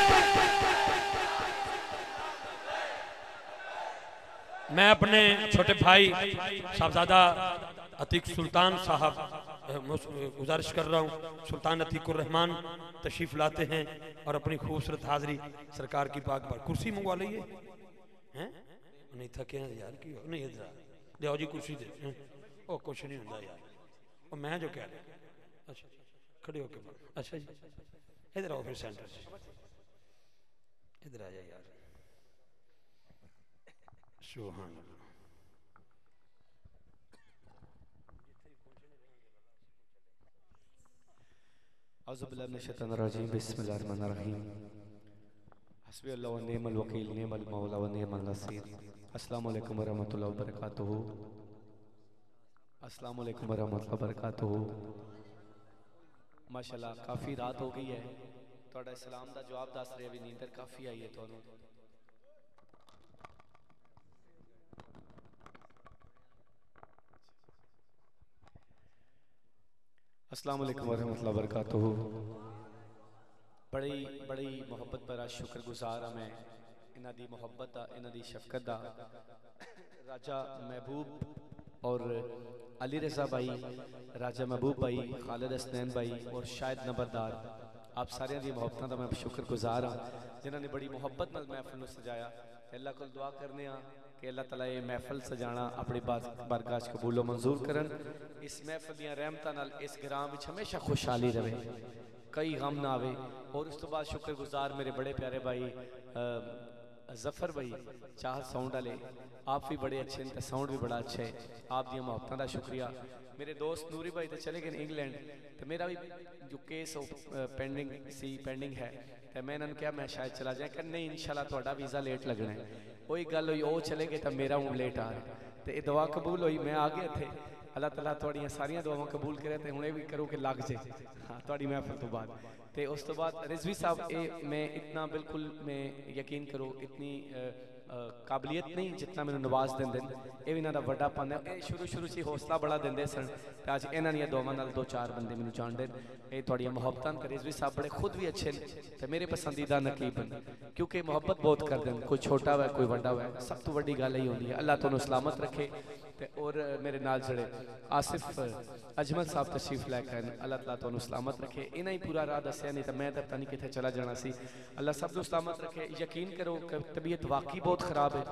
मैं अपने छोटे भाई साहबजादा अतीक सुल्तान साहब गुजारिश कर रहा हूँ, सुल्तान अतीक उर रहमान तशरीफ लाते हैं और अपनी खूबसूरत हाजिरी सरकार की पाक पर। कुर्सी मंगवा लीजिए। हैं नहीं थके हैं यार, की नहीं इधर लियाओ जी कुर्सी दे। ओ कुछ नहीं होता यार, और मैं जो कह रहा। अच्छा खड़े होके बात। अच्छा जी इधर आओ, फिर सेंटर इधर आ जाए यार। सुभान अल्लाह। औज़ु बिल्लाहि मिनश शैतानिर रजीम, बिस्मिल्लाहिर रहमानिर रहीम। हस्बुल्लाह व निअमल वकील, निअमल मौला व निअमल नसीर। अस्सलामु अलैकुम व रहमतुल्लाहि व बरकातहू। अस्सलामु अलैकुम व रहमतुल्लाहि व बरकातहू। माशाल्लाह काफ़ी रात हो गई है, तुहाडा इस्लाम दा जवाब दस रहे भी नींदर काफ़ी आई है तुहानू। अस्सलामु अलैकुम वरहमतुल्लाहि वबरकातुहू। बड़ी बड़ी मुहब्बत पर शुक्रगुजार हाँ मैं इन्हां दी मुहब्बत दा, इन्हां दी शफकत दा। राजा महबूब और अली रज़ा भाई, राजा महबूब भाई, खालिद हसनैन भाई और शायद नंबरदार, आप सारियां दी मुहब्बतां दा मैं शुक्रगुजार हाँ जिन्हां ने बड़ी मुहब्बत नाल महफिल नूं सजाया। अल्लाह कोल दुआ करने हाँ कि अल्लाह तआला ये महफिल सजाना अपनी बारगाह कबूलो मंजूर करन। इस महफिल दीआं रहमतां नाल इस ग्राम विच हमेशा खुशहाली रहे, कई गम ना आवे। और उस तो बाद शुक्रगुजार मेरे बड़े प्यारे भाई जफर भाई चाहत साउंड वाले, आप भी बड़े अच्छे हैं, साउंड भी बड़ा अच्छा है। आप दी मुहब्बतां दा शुक्रिया। मेरे दोस्त नूरी भाई तो चले गए इंग्लैंड, तो मेरा भी जो केस पेंडिंग है, तो मैं इन्होंने कहा मैं शायद चला जाए, क्या नहीं इंशाल्लाह तुहाडा वीज़ा लेट लगना है। वही गल हुई, वो चले गए तो मेरा हूँ लेट आ रहा है, तो ये दुआ कबूल हुई, मैं आ गया थे। अल्लाह ताला थोड़ियाँ सारियाँ दुआवां कबूल करे तो हूँ भी करो कि लग जाए हाँ थोड़ी महफिल तो बाद तो उस तो बाद रिजवी साहब ये मैं इतना बिल्कुल मैं यकीन करो इतनी काबलियत नहीं जितना मैंने नवाज देंगे ये भी इन्हों का वड्डापन है। शुरू से हौसला बड़ा देंगे सन अज इन्हों दुआवां नाल दो चार बंदे मैनू जानते हैं ये थोड़ियाँ मुहब्बतां तो रिजवी साहब बड़े खुद भी अच्छे हैं तो मेरे पसंदीदा नकीब हैं क्योंकि मुहब्बत बहुत करते हैं कोई छोटा वै कोई वड्डा वै सब तो वड्डी गल यही होती है। अल्लाह तुहानू सलामत रखे ते और मेरे नाल जड़े आसिफ अजमल साहब तशरीफ लैके आए अल्लाह ताला तुहानू सलामत रखे। इन्हें ही पूरा राह दस्या नहीं तो मैं तो पता नहीं कितने चला जाना सी। अल्लाह सब नू सलामत रखे। यकीन करो तबीयत वाकई बहुत खराब है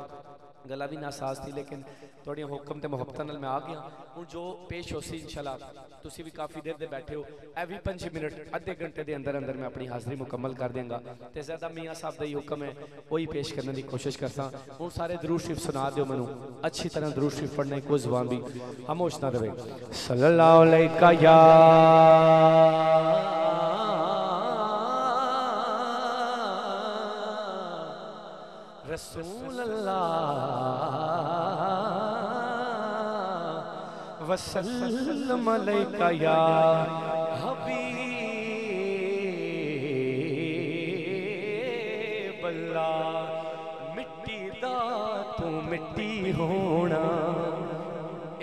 गला भी नासाज थी लेकिन थोड़िया हुक्म तो मुहब्बत नाल मैं आ गया हूँ जो पेश हो सी इंशाल्लाह तुसी भी काफ़ी देर दे बैठे हो ए भी 5 मिनट अद्धे घंटे के अंदर अंदर मैं अपनी हाज़री मुकम्मल कर देंगा तो ज़्यादा मियाँ साहब का ही हुक्म है वही पेश करने की कोशिश करता हूँ। सारे दुरूद शरीफ सुना दो मैं अच्छी तरह दुरूद शरीफ पढ़ने कोई जुबान भी खामोश ना रहे। सल्लल्लाहु अलैका या रसूल अल्लाह वसल्लम अलैका या हबीब अल्लाह। मिट्टी दा तू मिट्टी होना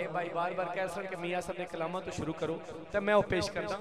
ए भाई बार बार कह सकते मियाँ साहब ने कलामा तो शुरू करो तो मैं वो पेश करता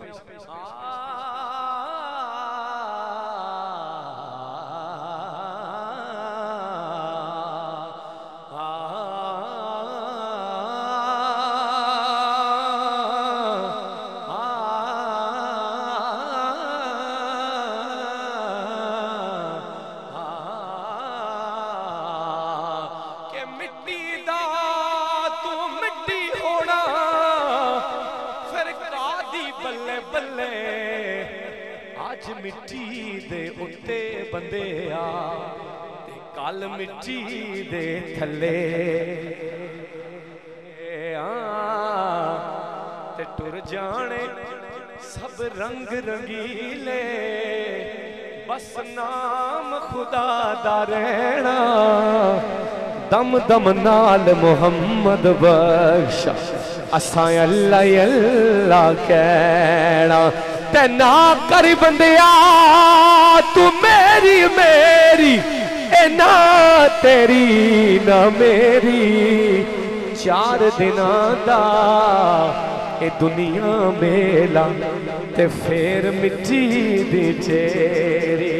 मिट्टी दे थले ते टुर जाने सब रंग रंगीले बस नाम खुदा दा रहना दम दम नाल मुहम्मद बख्श असां अल्लाह अल्लाह कहना ते ना कर बंदिया तू मेरी मेरी ए ना तेरी ना मेरी 4 दिना दा ए दुनिया मेला ते फेर मिट्टी दी चेरी।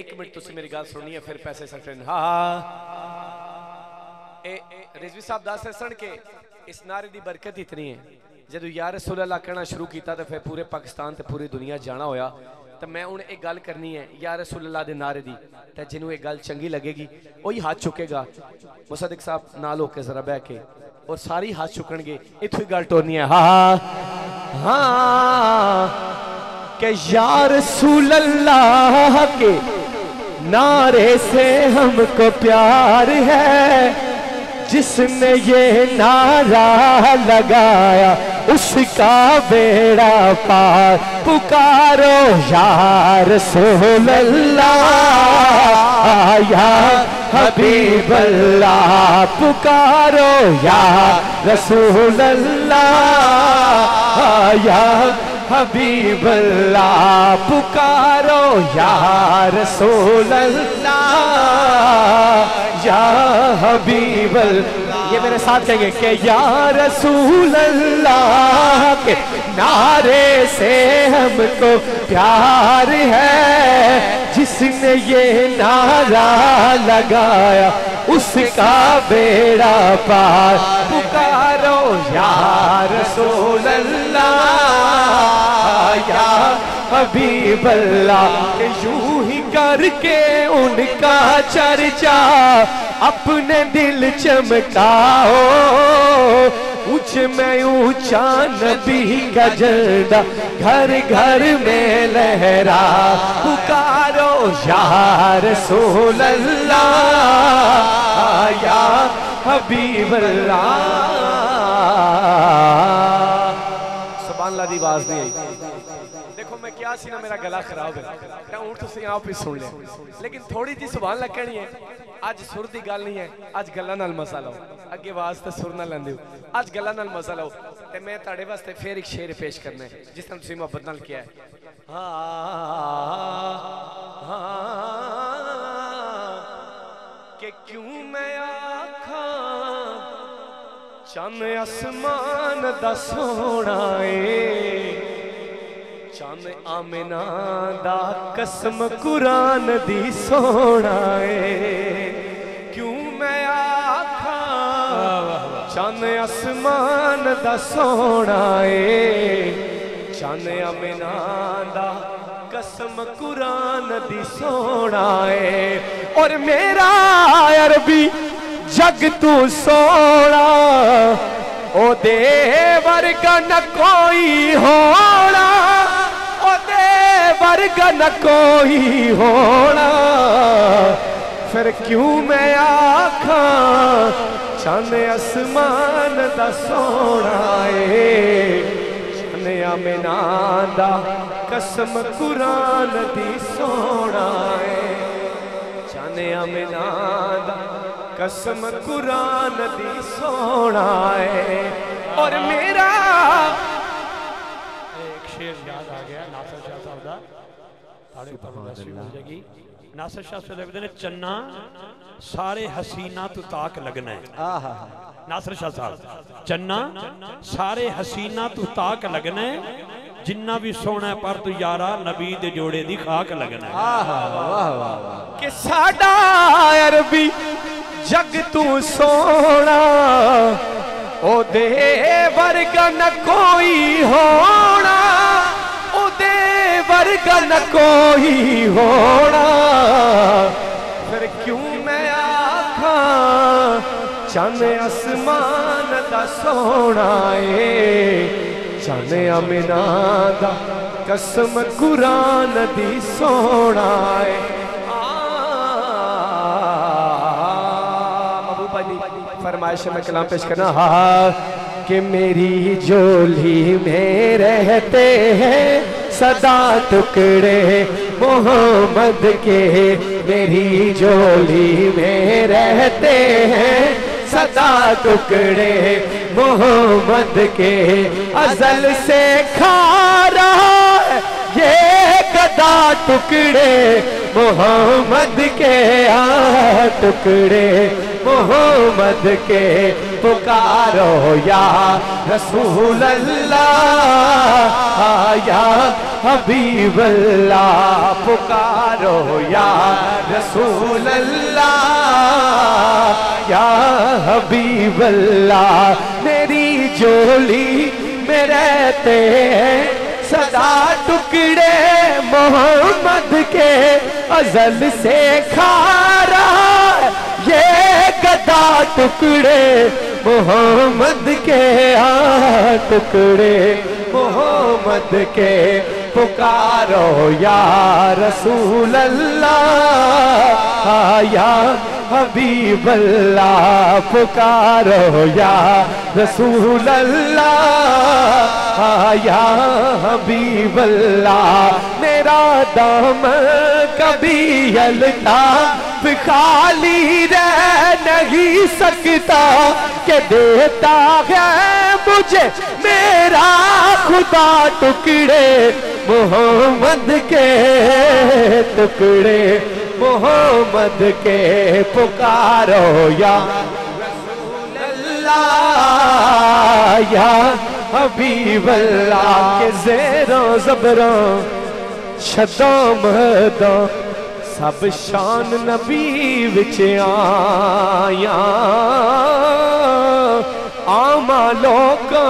1 मिनट तुसी मेरी गल सुननी है फिर पैसे सटन। हाँ रिजवी साहब दस सड़ के इस नारे दी बरकत इतनी है जदों या रसूल अल्लाह कहना शुरू किया तो फिर पूरे पाकिस्तान ते पूरी दुनिया जाना होया। तो मैं हूँ एक गल करनी है या रसूल अल्लाह दे नारे दी तो जिन्हों एक गल चंगी लगेगी वही हाथ चुकेगा। मुसद्दिक साहब नाल होके जरा बह के और सारी हाथ चुकणगे इतों गल टोरनी है। हाँ हाँ के या रसूल अल्लाह के नारे से हमको प्यार है जिसने ये नारा लगाया उसका बेड़ा पार पुकारो या रसूल अल्लाह या हबीब अल्लाह पुकारो या रसूल अल्लाह या हबीब अल्लाह पुकारो या रसूल अल्लाह या हबीब अल्लाह। ये मेरे साथ कहेंगे कि या रसूल अल्लाह के नारे से हमको प्यार है जिसने ये नारा लगाया उसका बेड़ा पार पुकारो या रसूल अल्लाह या हबीब अल्लाह। यूं ही करके उनका चर्चा अपने दिल चमकाओ उच में ऊंचा नबी का झंडा घर घर में लहरा पुकारो या रसूल अल्लाह या हबीब अल्लाह। सुभान अल्लाह दी आवाज नहीं आई। देखो मैं क्या से ना मेरा गला खराब है ना हूँ तुम यहाँ पे सुन ले। लेकिन थोड़ी जी सुभान अल्लाह कहनी है अज सुर की गल नहीं है अज गल मसा लाओ अगे वास्ते सुर ना लेंदे हो अज गल मसा लाओ। तो मैं तेरे वास्ते फिर एक शेर पेश करना है जिस तरह तुम मोहब्बत नाल किया है। हाँ कि क्यों मैं आखा चन आसमान दा सोना है चन आमना दा कसम कुरान दी सोना है। क्यों मैं आखा चन आसमान दा सोना है चन आमना दा कसम कुरान दी सोना है। और मेरा अरबी जग तू सोना ओ दे वर्गा न कोई होना वर्गा न कोई होना। फिर क्यों मैं आखा चन आसमान दा सोना है चन आमना दा कसम कुरान दी सोना है चन आमना दा कसम कुरान दी सोना है। और मेरा याद आ गया नासिर शाह साहब दा तारे पर नसीब हो जाएगी। नासिर शाह साहब कहते ने चन्ना सारे हसीना तो ताक लगना है। आहा नासिर शाह साहब चन्ना सारे हसीना तो ताक लगना है जिन्ना भी सोना है पर तू यारा नबी दे जोड़े दी खाक लगना है। आहा वाह वाह वाह कि साडा अरबी जग तू सोना ओ दे वर्गा न कोई होना वर्गा न कोई होना। फिर क्यों मैं आखा चन आसमान दा सोना है चन आमना दा कसम कुरान दी सोना है। बाबू भाई फरमाइश में कलाम पेश करना। हा कि मेरी झोली में रहते हैं सदा टुकड़े मोहम्मद के मेरी झोली में रहते हैं सदा टुकड़े मोहम्मद के। अजल से खा रहा है ये गदा टुकड़े मोहम्मद के टुकड़े मोहम्मद के। पुकारो या रसूल अल्लाह या हबीब अल्लाह पुकारो या रसूल अल्लाह या हबीब अल्लाह। मेरी झोली में रहते हैं सदा टुकड़े मोहम्मद के। अजल से खा रहा ये गदा टुकड़े मोहम्मद के टुकड़े मोहम्मद के। पुकारो या रसूल अल्लाह या हबीब अल्लाह पुकारो या रसूल अल्लाह या हबीब अल्लाह। मेरा दामन कभी यलता खाली रह नहीं सकता के देता है मुझे मेरा खुदा टुकड़े मोहम्मद के टुकड़े मोहम्मद के। पुकारो या रसूल अल्लाह या हबीब अल्लाह के ज़ेरों ज़बरों छदों मदों सब शान नबी विच आया आमा लोका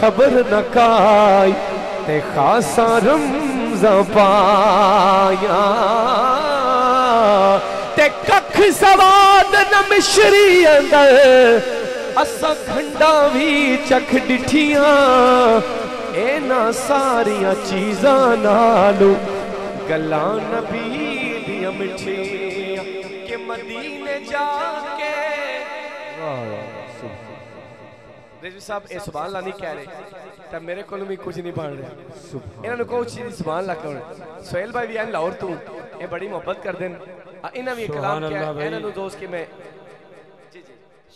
खबर न काई ते खासा रमज़ां पाया ते कख सवाद न मिश्री अंदर असा खंडा भी चख डिठिया एना सारिया चीज़ां नालू गला नबी दिया मिठिया के मदीने जाके रिजवी साहब ये सुभान अल्लाह नहीं कह रहे तो मेरे को भी कुछ नहीं बन रहा इन्होंने कहो चीज सुभान अल्लाह कहो। सुहेल भाई भी लाहौर तू ये बड़ी मोहब्बत कर देन इन्हें भी कलाम किया इन्होंने दोस्त कि मैं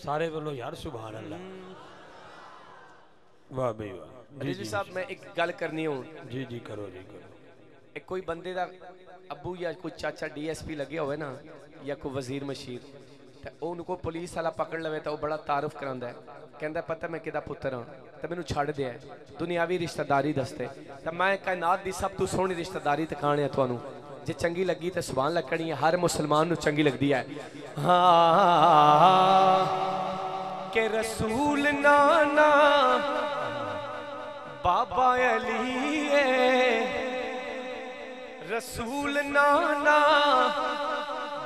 सारे बोलो यार सुभान अल्लाह वाह भाई वाह। रिजवी साहब मैं एक गल करनी हूँ जी जी करो जी करो। एक कोई बंदे का अबू या कोई चाचा DSP लगे हो ना या कोई वजीर मशीर उनको पुलिस वाला पकड़ लवे तो बड़ा तारुफ करांदा है कहता पता मैं किदा पुत्र हाँ तो मैनू छड़ दिया दुनियावी रिश्तेदारी दसते तो मैं कायनात की सब तू सोहनी रिश्तेदारी तकाने है तुहानू जे चंगी लगी तो सुभान लगनी है हर मुसलमान नू चंगी लगती है। हाँ के रसूल नाना बाबा अली रसूल नाना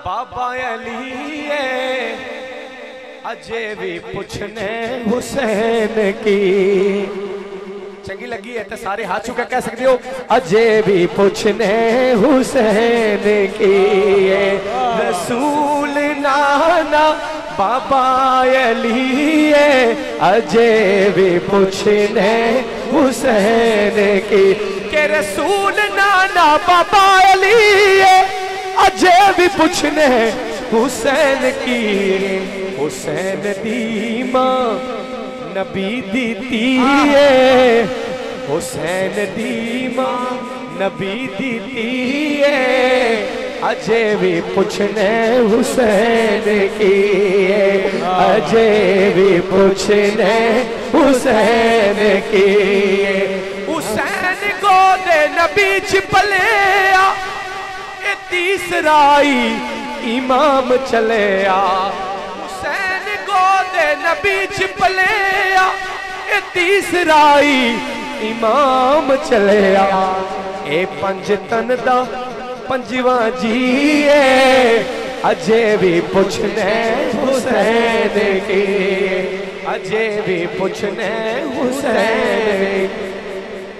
बाबा अली अजय भी पूछने हुसैन की चंगी लगी है तो सारे हाथ चुका कह सकते हो अजय भी पूछने हुसैन की रसूल नाना बाबा अली अजय भी पूछने हुसैन की के रसूल नाना बाबा अली अजे भी पूछने हुसैन की हुसैन दी मां नबी दी धीए हुसैन दी मां नबी दी धीए अजे भी पूछने हुसैन की अजे भी पूछने हुसैन की हुसैन गोद नबी च पले तीसराई इमाम चले हुसैन गोदे नबी च पले तीसराई इमाम चले ए पंज तन दा पंजवा जी अजे भी पूछने हुसैन की अजे भी पूछने हुसैन।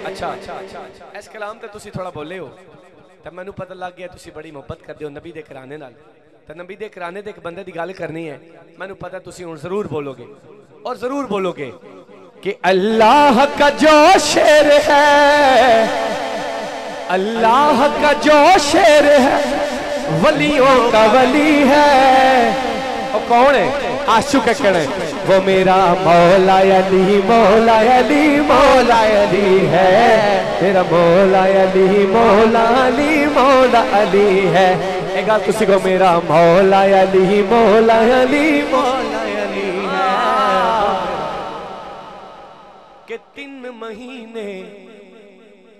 अच्छा अच्छा इस कलाम ते तुसी थोड़ा बोले हो तो मैं पता लग गया तुसी बड़ी मुहब्बत करते हो नबी दे कराने नाल तो नबी दे कराने दे एक बंदे दी गल करनी है मैं पता तुसी हुण जरूर बोलोगे और जरूर बोलोगे कि अल्लाह का जो शेर है अल्लाह का जो शेर है वलियों का वली है और कौन है आशुक कड़े वो मेरा मौला अली मौला अली मौला अली है मेरा मौला अली मौला अली है एक बार किसी को मेरा मौला अली मौला अली मौला अली है के 3 महीने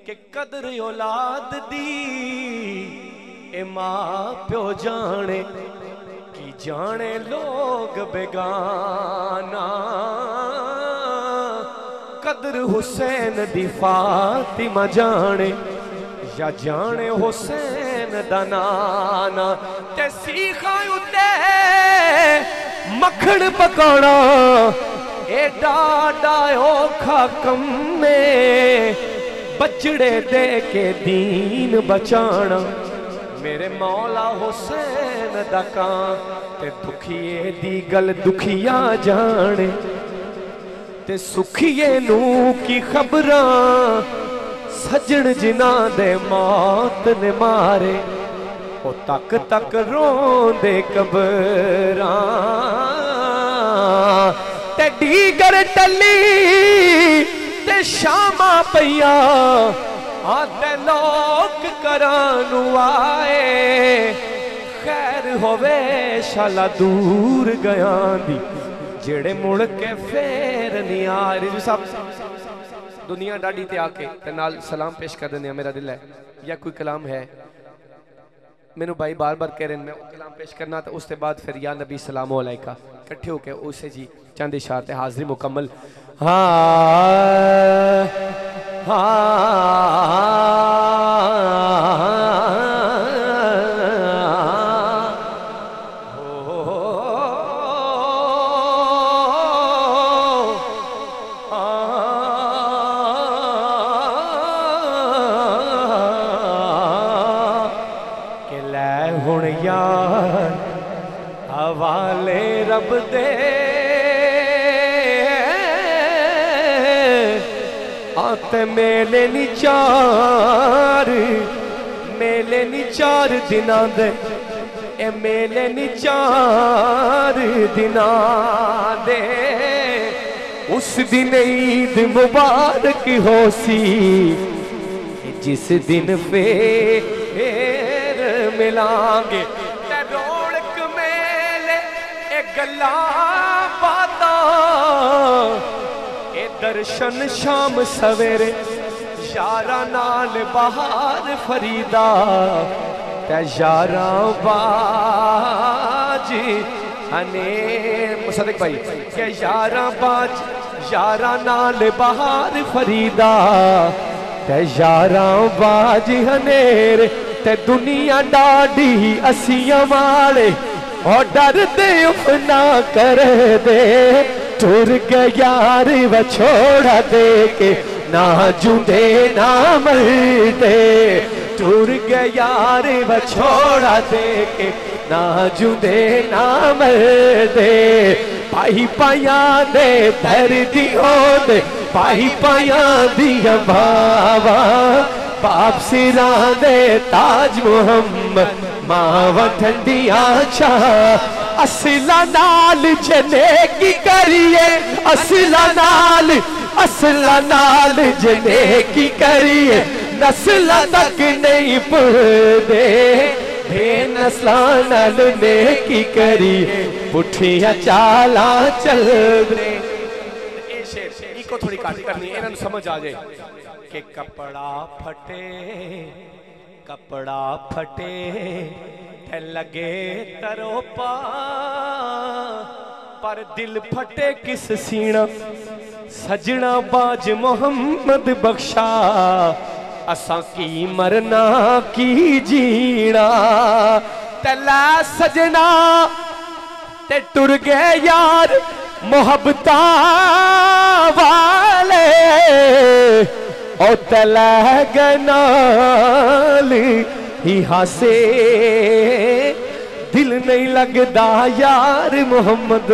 के कदर औलाद दी ए माँ प्यो जाने जाने लोग बेगाना कदर हुसैन दी फातिमा जाने या जाने हुसैन दा नाना ते सीखा उते मक्खन पकाना ए डाडा औखा कम में बचड़े दे के दीन बचाना मेरे मौला हुसैन दा काम ते दुखिए दी गल दुखिया जाने ते सुखिए नू की खबरां सजन जिना दे मौत ने मारे ओ तक तक रोंदे कबरां ते डीगर टली ते शामा पइया आते लोग करानू आए खैर होवे शाला दूर गया दी जेड़े मुड़ के फेर नहीं आ रिजवी साहब दुनिया डाडी ते आके ते नाल सलाम पेश कर देने मेरा दिल है या कोई कलाम है मैनू भाई बार बार कह रहे हैं मैं कलाम पेश करना तो उसके बाद फिर या नबी सलाम अलैका इकट्ठे होके उसे जी चंद इशारे ते हाजिरी मुकम्मल। हाँ के लै हुण यार हवाले रब दे आते मेले नी चार दिना दे, ए मेले नी चार दिना दे। उस दिन ईद मुबारक हो सी जिस दिन फेर मिलांगे। रौनक मेले ए गला बाता, दर्शन शाम सवेरे, यारा नाल बहार फरीदा, ते यारा बाज मुसद्दिक भाई के यारा बाज, यारा नाल बहार फरीदा, ते यारा बाज हनेर। ते दुनिया डाडी असियां वाले और डर दे उफना कर दे। टुर यार व छोड़ा दे के ना जुदे ना मरते। टुर यार व छोड़ा दे के ना जुदे ना मरते। भाई पाया दे दर दी दे, भाई पाया दिया बाबा। बाप सिरा दे ताज मुहम्मद, मावा ठंडिया छां। असला नाल जनेकी करिए, असला नाल जनेकी करिए। नस्ला तक नहीं पुरदे, हे नस्ला नाल नेकी करिए। पुठिया चाला चल दे। इको थोड़ी काट करनी, इन्हां नूं समझ आ जाए के कपड़ा फटे ते लगे तरोपा, पर दिल फटे किस सीना। सजना बाज मोहम्मद बख्शा, असा की मरना की जीना। ते ला सजना ते टुर गए यार मोहब्बता वाले। ओ तलगनाल ही हासे, दिल नहीं लगदा यार मोहम्मद।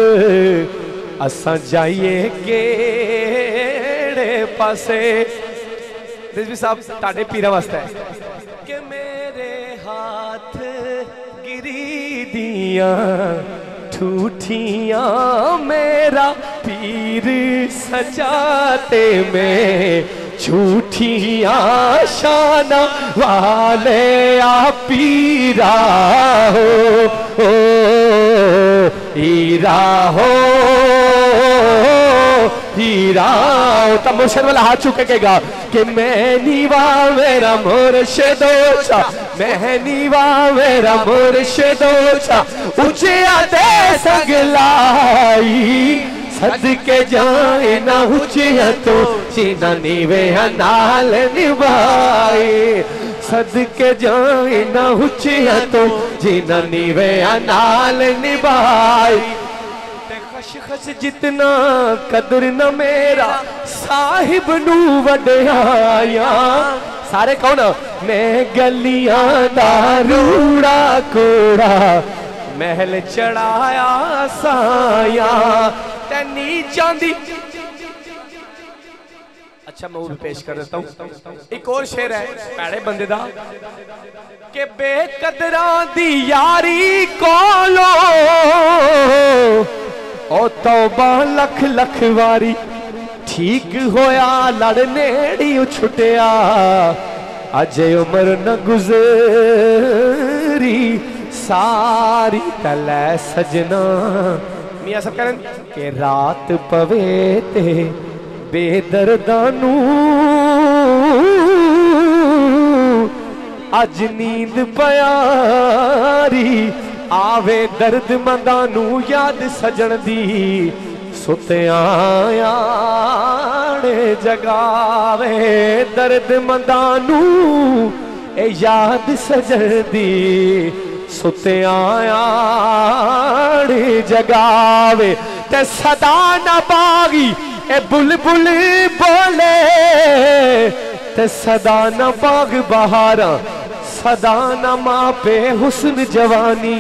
असा जाइए केड़े पासे। रिजवी साहब ताडे पीरा वास्ते के मेरे हाथ गिरी दिया ठूठिया, मेरा पीर सजाते में झूठिया शाना वाले। पीरा हो हीरा हो हीरा हो। तब मुर्शद वाला हाथ चुकेगा कि मैनी वाह मेरा मुर्शदो सा, मैनी वाह मेरा मुर्शदो सा। ऊंचे आते सगलाई सदके जाए ना ऊंचिया तो चीना नीवे नाल निभाए। सदके जाए ना ऊंचिया तो चीना नीवे नाल निभाए। खश खश जितना कदर न मेरा साहिब नू वड्याया। सारे कौन मैं गलियां दा रूड़ा कूड़ा, महल चढ़ाया साया। अच्छा मैं वो भी पेश कर देता हूं। एक और शेर है पैड़े बंदे दा के बेकदरां दी यारी कोलो। ओ तौबा लख लख वारी, ठीक होया लड़ने दी छुटिया। अजे उम्र न गुजरी सारी तले सजना। मियां सब कहन के रात पवे ते बेदर्दानू, अज नींद प्यारी आवे दर्द मंदानू। याद सजन दी सुत्या याने जगावे दर्द मंदानू। ए याद सजन दी सुत्या याने जगावे। ते सदा ना बागी ए बुलबुल बोले, ते सदा ना बाग बहारा, सदा ना माँ पे हुस्न जवानी।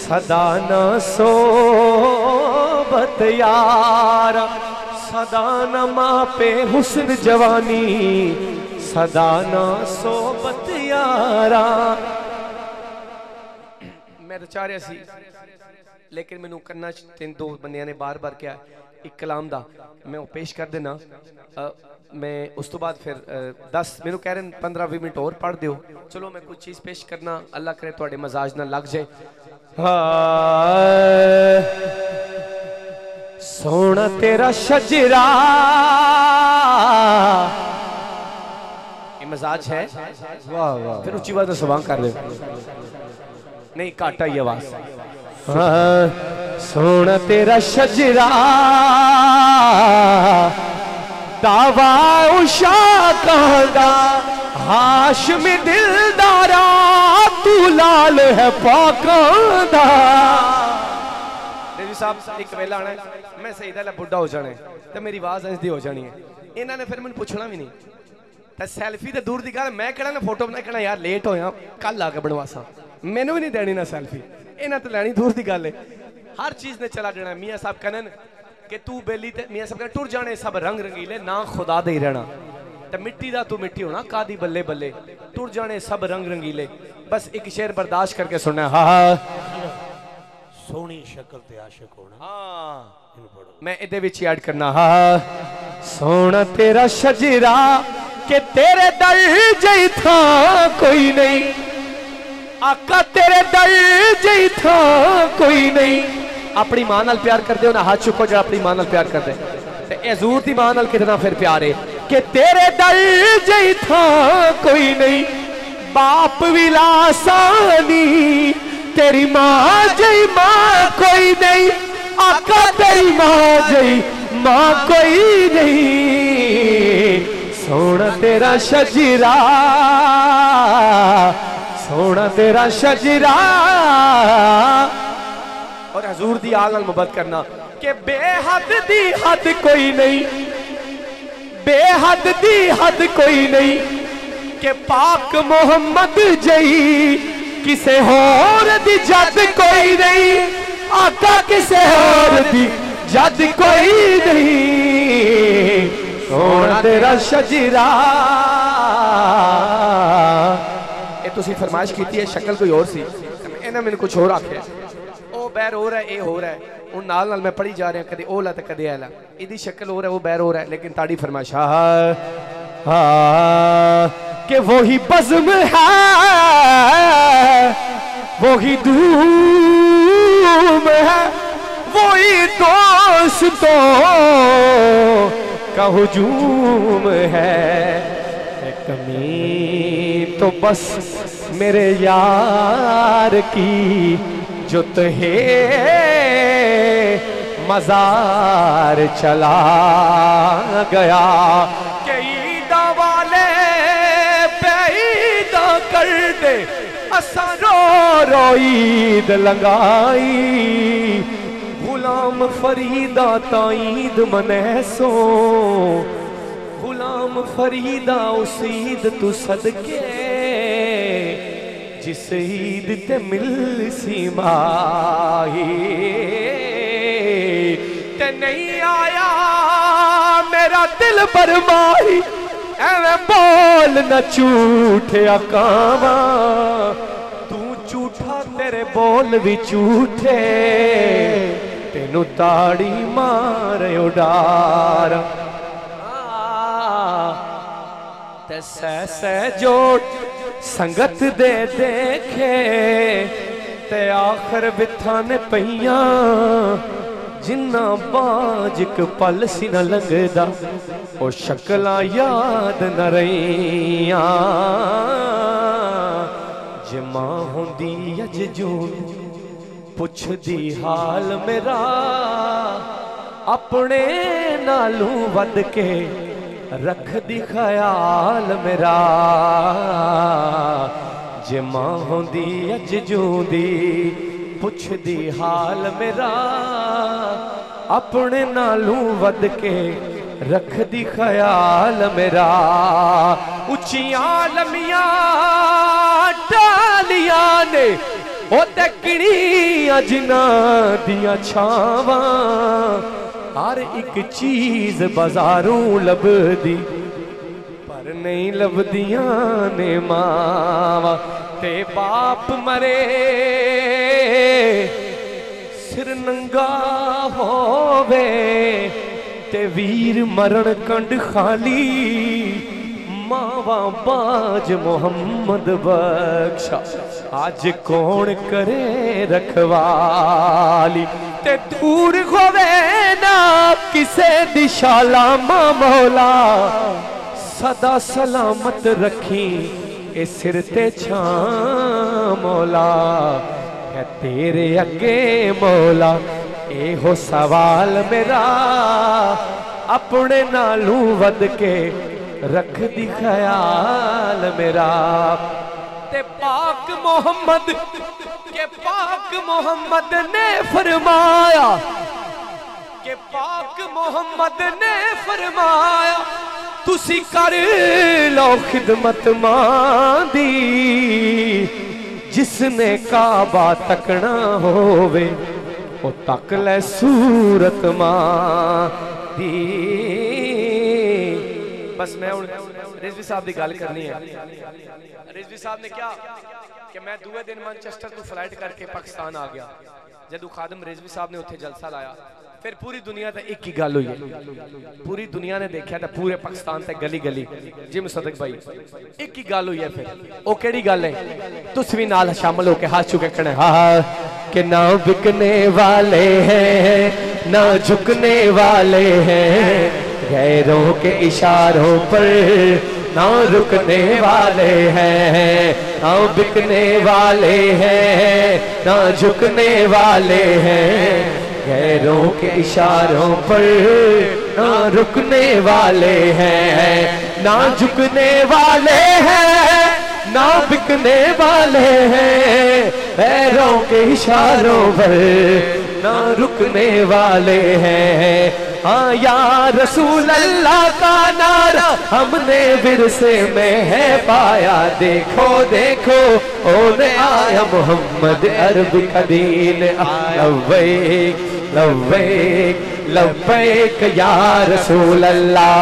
सदा ना सोबत यारा, सदा न माँ पे हुस्न जवानी, सदा ना सोबत यारा। मैं तो चाह रहा सी लेकिन मैनू करना तीन दो बंदियां ने बार बार क्या एक कलाम दा मैं वो पेश कर देना। मैं उस तो बाद फिर 10 मैनू कह रहे 15-20 मिनट और पढ़ दियो। चलो मैं कुछ चीज़ पेश करना, अल्लाह करे थोड़े मजाज ना लग जाए। हाँ सोना तेरा शजरा, ये मजाज है। वाह वाह, फिर ऊंची बात सुबह कर दे नहीं काटा ये आवाज। सोना तेरा शजरा दावा उषा कहदा, हाशम दिलदारा तू लाल है पाकदा। देवी साहब एक वेला आना है मैं सही गल बुढ़ा हो जाना है तो मेरी आवाज ऐसी हो जानी है। इन्होंने फिर मैं पूछना भी नहीं, सैल्फी तो दूर की गल, मैं कहना ना फोटो बना कहना यार लेट होया कल आके बनवासा, मैनू भी नहीं देनी ना सैल्फी, इन्हें तो लैनी दूर की गल है। हर चीज़ ने चला देना। मियाँ साहब कहन कि तू बेली, मियाँ साहब कह टुर जाने सब रंग रंगीले, ना खुदा दे ही रहना तो मिट्टी दा तू मिट्टी होना, कादी बल्ले बल्ले टुर जाने सब रंग रंगीले। बस एक शेर बर्दाश्त करके सुनना। हाँ सोहनी शक्ल ते आशिक होना। हाँ मैं इहदे विच ऐड करना। हाँ सोहना तेरा शजरा के तेरे दर जई था कोई नहीं, आका तेरे दर जई था कोई नहीं। अपनी मां नाल प्यार करते हो ना, हाथ चुको जो अपनी मां नाल प्यार करते ते हजूर दी मां नाल कितना फिर प्यार है कि तेरे दर जई था कोई नहीं। बाप विलासानी तेरी मां जई मां कोई नहीं, आका तेरी मां जई मां कोई नहीं। सोना तेरा शजरा, सोना तेरा शजरा। और हजूर दी आल नाल मुहब्बत करना कि बेहद दी हद कोई नहीं, बेहद दी हद कोई नहीं कि पाक मोहम्मद जई किसे होर दी जद कोई नहीं, आका किसे होर दी जद कोई नहीं। सोना तेरा शजरा। तुसी फरमाइश कीती है शक्ल कोई और सी, इन्हें मैंने कुछ और आख्या, ओ बैर हो रहा है, ये हो रहा है, उन नाल नाल मैं पढ़ी जा रहा कदे ओ ला ते कदे ऐ ला, इदी शक्ल हो रहा है वो बैर हो रहा है, लेकिन ताड़ी फरमाइश कि वही बज़्म है, वही धूम है, वही दोस्तों का हुजूम है। कमी तो बस मेरे यार की जो तुहे मज़ार चला गया, कई दवाले पैदा कर दे असा रो रोईद लगाई, गुलाम फरीदा ताईद मने सो, गुलाम फरीदा उस ईद तू सदके जिस ईद ते मिल सी माही, ते नहीं आया मेरा दिल पर माही, एवे बोल न झूठे अकावा, तू झूठा तेरे बोल भी झूठे, तेनू ताड़ी मार उडार। सह सह जोड़ संगत दे देखे ते आखर बिथाने पइया, जिन्ना बाजिक पल सी न लगदा ओ शक्लां याद न रहियां, जमा होंदी अज जो पुछदी हाल मेरा, अपने नालों वध के रख दी ख्याल मेरा, जे मां होंदी अज जूंदी पुछ दी हाल मेरा, अपने नालू वध के रख दी ख्याल मेरा। उचिया लमिया डालिया ने ओ तकड़िया जिना दिया छावां, हर एक चीज बाजारों लभदी पर नहीं लभदियां ने मावा ते बाप मरे सिर नंगा होवे ते वीर मरण कंड खाली मावा बाज मोहम्मद बख्शा आज कौन करे रखवाली ते दूर होवे ना किसे दिशाला मां मौला सदा सलामत रखी ए सिर ते छां मौला है तेरे अगे मौला ए हो सवाल मेरा अपने नालू वद के रख दी ख्याल मेरा ते पाक मोहम्मद ने फरमाया के पाक मोहम्मद ने फरमाया तुसी कर लो खिदमत मां दी जिसने काबा तकना होवे ओ तक ले सूरत मां दी। बस मैं रिजवी साहब की गल करनी है। रिजवी साहब ने क्या कि मैं दूए दिन मैनचेस्टर तो फ्लाइट करके पाकिस्तान आ गया जदों खादम रिजवी साहब ने उत्थे जलसा लाया फिर पूरी दुनिया तक एक ही गल हुई पूरी दुनिया ने देखा तो पूरे पाकिस्तान तक गली गली जी मुसद्दक भाई एक ही गल हुई है फिर वो केड़ी गल है तुस भी नाल शामिल होके हाथ चुके कहना हाँ कि ना बिकने वाले हैं ना झुकने वाले हैं गैरों के इशारों पर ना रुकने वाले हैं ना बिकने वाले हैं ना झुकने वाले हैं गैरों के इशारों पर ना रुकने वाले हैं ना झुकने वाले हैं ना बिकने वाले हैं गैरों के इशारों पर ना रुकने वाले हैं। हाँ या रसूल अल्लाह का नारा हमने विरसे में है पाया देखो देखो ओने आया मोहम्मद अरब कदीन लब्बैक लब्बैक लब्बैक या रसूल अल्लाह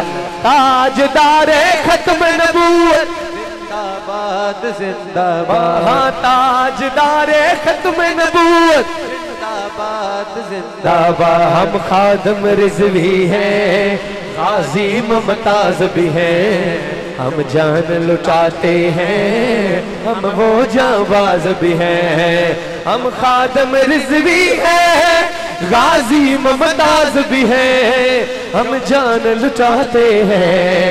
ताजदारे खत्म नबूवत जिंदाबाद जिंदाबाद ताजदारे खत्म नबूवत जिंदाबाद हम खादम रिज़वी हैं गाज़ी मुमताज़ भी हैं हम जान लुटाते हैं हम वो जांबाज भी हैं हम खादम रिज़वी हैं गाज़ी मुमताज़ भी हैं हम जान लुटाते हैं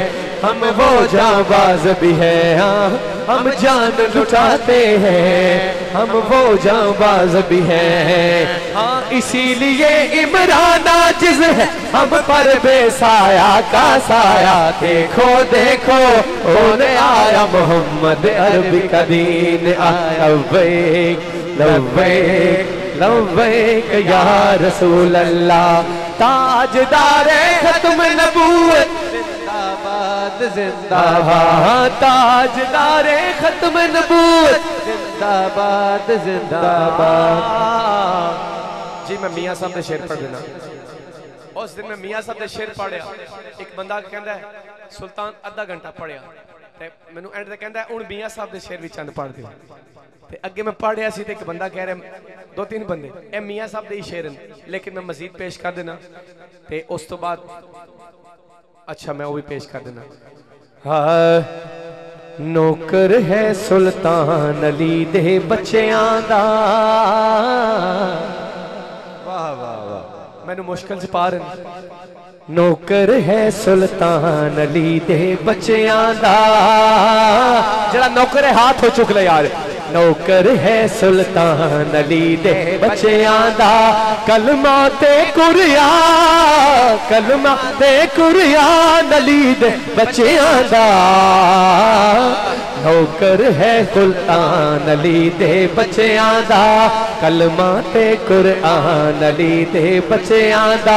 हम वो जांबाज भी हैं हम जान लुटाते हैं हम वो जांबाज भी हैं। हाँ इसीलिए इमरान आजिज़ है हम पर बेसाया का साया देखो देखो ओने आया मोहम्मद अरब का दीन लब्बैक लब्बैक लब्बैक या रसूल अल्लाह ताजदार खत्म नबूवत जिंदाबाद ताजदारे खत्म नबूवत जिंदाबाद जिंदाबाद। जी मैं मियाँ साहब का शेर पढ़ देना उस दिन मैं मियाँ साहब का शेर पढ़िया एक बंदा कहता है सुल्तान आधा घंटा पढ़िया मैनू एंड तक कहता है हुण मियाँ साहब के शेर भी चंद पढ़ दिया अगे मैं पढ़िया सी एक बंदा कह रहा दो तीन बंदे ए मियाँ साहब के ही शेर हैं लेकिन मैं मजीद पेश कर देना ते उस तो बाद अच्छा मैं वो भी पेश कर देना। हाँ नौकर है सुल्तान अली दे बच्चियां दा वाह वाह वाह मैनू मुश्किल से पार नौकर है सुल्तान अली दे बच्चियां दा जरा नौकर है हाथ हो चुक ले यार नौकर है सुल्तान अली दे बच्चियां दा कलमा ते कुरान अली दे बच्चियां दा नौकर है सुल्तान अली दे बच्चियां दा कलमा ते कुरान अली दे बच्चियां दा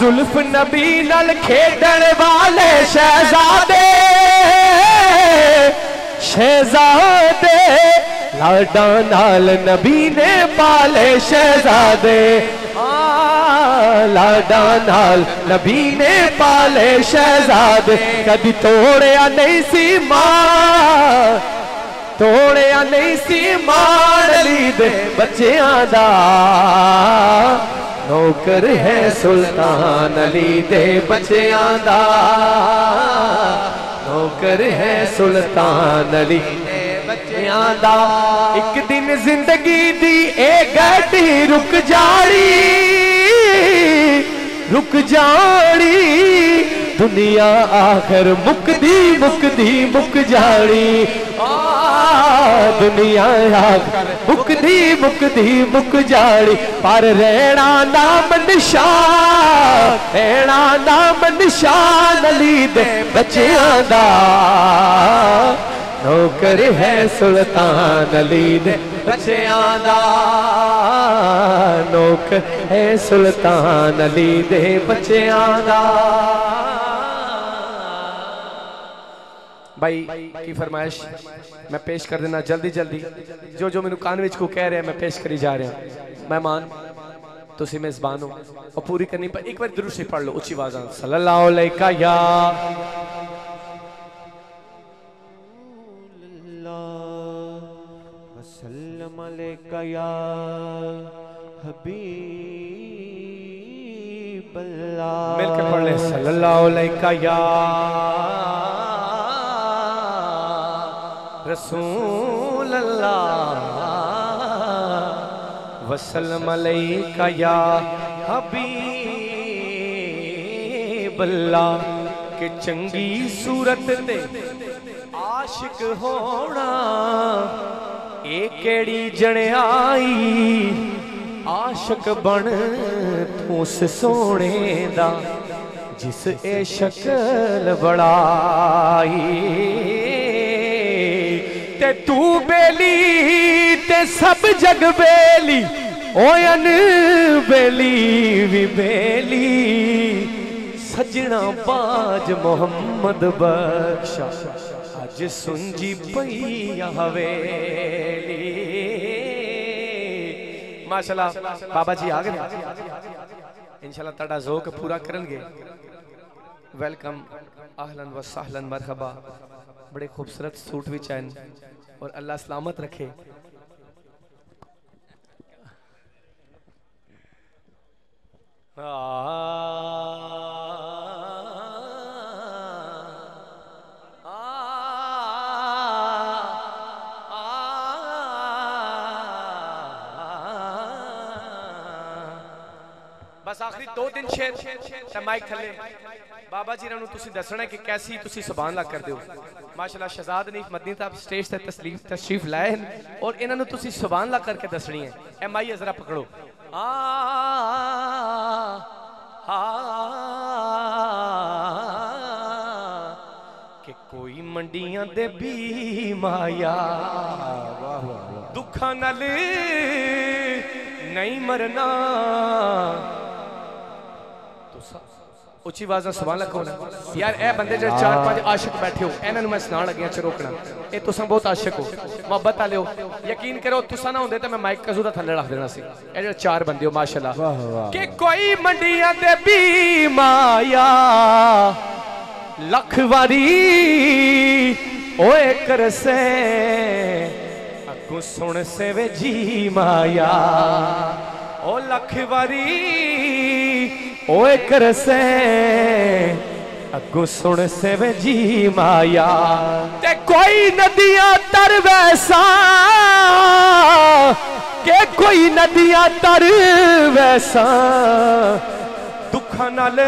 जुल्फ नबी नाल खेडण वाले शहजादे शहजादे लाडा नाल नबी ने पाले शहजादे लाडा नाल नबी ने पाले शहजादे, कभी तोड़िया नहीं सी मां, तोड़िया नहीं सी मार ली दे बच्चिया दा। नौकर है सुल्तान अली दे बच्चिया दा, नौकर है सुल्तान अली दे बच्चिया दा। एक दिन जिंदगी दी ए गड्डी रुक जाड़ी, रुक जाड़ी, दुनिया आखिर मुकदी मुकदी मुक जाड़ी, दुनिया आखिर मुकदी मुकदी मुक जाड़ी। पर रहना नाम निशान, रहना नाम निशान अली दे बच्चिया दा। नौकर है सुल्तान अली दे बच्चिया दा, नौकर है सुल्तान अली दे बच्चिया दा। भाई की फरमाइश मैं पेश कर देना जल्दी जल्दी, जो जो मैंने कानवेज को कह रहे हैं मैं पेश करी जा रहा हूँ। मेहमान तुसी मेजबान हो और पूरी करनी पर एक बार दुरूद शरीफ पढ़ लो ऊंची आवाज़ से। सल्लल्लाहु अलैका या सल्लम अलैका या हबीब अल्लाह। मिलकर पढ़ ले। सल्लल्लाहु अलैका या रसूल अल्लाह वसल्लम अलैका या हबीब अल्लाह। के चंगी सूरत ते आशिक होना एक केड़ी जने आई, आशिक बन तू सोने दा जिस ए शक्ल बड़ाई। ते तू बेली ते सब जग बेली, ओयन बेली भी बेली, सजना बाज मोहम्मद बख्शा अज सुंजी पई हवेली। माशाल्लाह बाबा जी आ गए इंशाल्लाह ताड़ा जोक पूरा करेंगे। वेलकम, आहलन व सहलन, मरहबा। बड़े खूबसूरत सूट भी चैन और अल्लाह सलामत रखे। बस आखिरी दो दिन शेर माइक थले बाबा जी रानू तुसी दसना कि कैसी तुसी सुभान अल्लाह कर दे हो। माशाल्लाह शहजाद नीफ मदनी साहब स्टेज से तशरीफ लाए हैं और इन्होंने तुसी सुभान अल्लाह करके दसनी है। एम आई जरा पकड़ो। आ कि कोई मंडियां दे बीमाया दुखा नल नहीं मरना। उची आवाज़ नाल सुभान अल्लाह कहो यार। ए बंदे जो चार पांच आशिक बैठे हो इन्होंने मैं सुना लगे च रोकना। ये तुसा बहुत आशिक हो, मुहब्बत वाले हो, यकीन करो तुसा ना होंदे तो मैं माइक का जरूर थले रख देना सी। ए चार बंदे हो माशाल्लाह। कि कोई मंडियां दे बीमाया लख वारी ओए करसे अगू सुन से वे जी माया, ओ लख वारी ओए करसे अगू सुन से वे जी माया। ते कोई नदियां तर वैसा, के कोई नदियां तर वैसा, दुखा नाल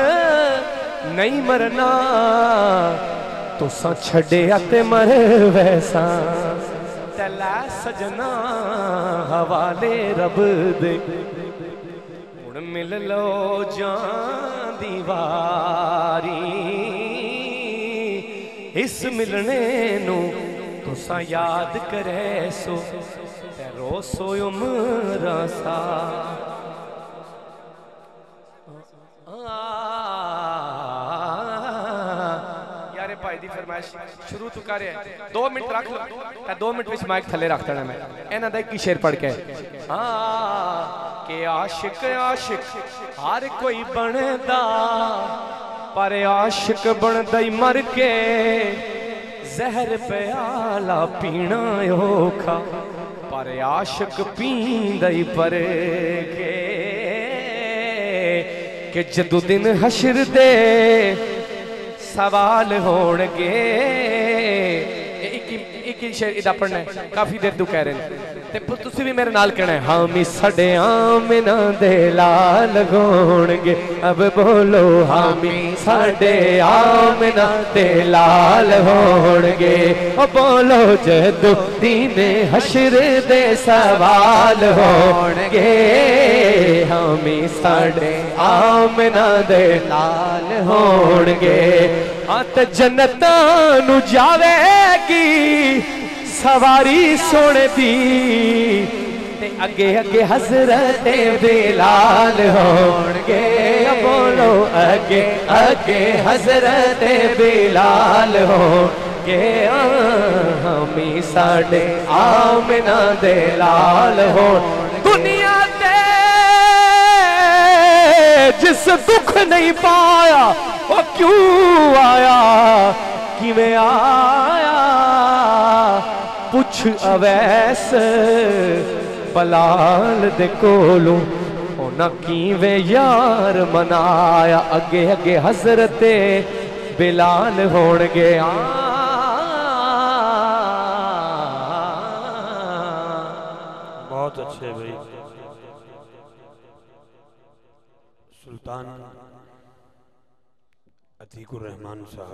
नहीं मरना, तुसा छड़िया ते मर वैसा। ते लै सजना हवाले रब दे मिल लो जान दीवारी, इस मिलने नू तुसा याद करे सो ते रो सो उम्र सा। यारे भाई दी फरमाइश शुरू तो करे 2 मिनट रख लो, 2 मिनट माइक थले रख देना मैं। इन्हां दा एक ही शेर पढ़ के के आशिक आशिक हर कोई बनदा, पर आशिक बनदा ही मर के जहर प्याला पीना औखा, पर आशिक पींदा ही पर के जदू दिन हशर दे सवाल होणगे। एक ही शेर इदा पढ़ना है, काफी देर तू कह रहे हैं तुसी भी मेरे नाल कहना है। हामी सड़े आमिना दे लाल होणगे, अब बोलो हामी सड़े आमिना दे लाल होणगे, ओ बोलो जदो दीन हशर दे सवाल होणगे, हामी सड़े आमिना दे लाल होणगे, अत जन्नत नु जावेगी सवारी सोने दी, अगे अगे हजरत बिलाल होणगे, बोलो अगे अगे हजरत बिलाल होणगे, हमी साडे आमिना दे लाल होणगे। दुनिया ते जिस दुख नहीं पाया वो क्यों आया, किवें आया कुछ अवैस बलाल दे कोलो, होना कीवे यार मनाया, अगे अगे हजरते बिलाल होणगे। बहुत अच्छे भाई सुल्तान अतीकुर रहमान साहब।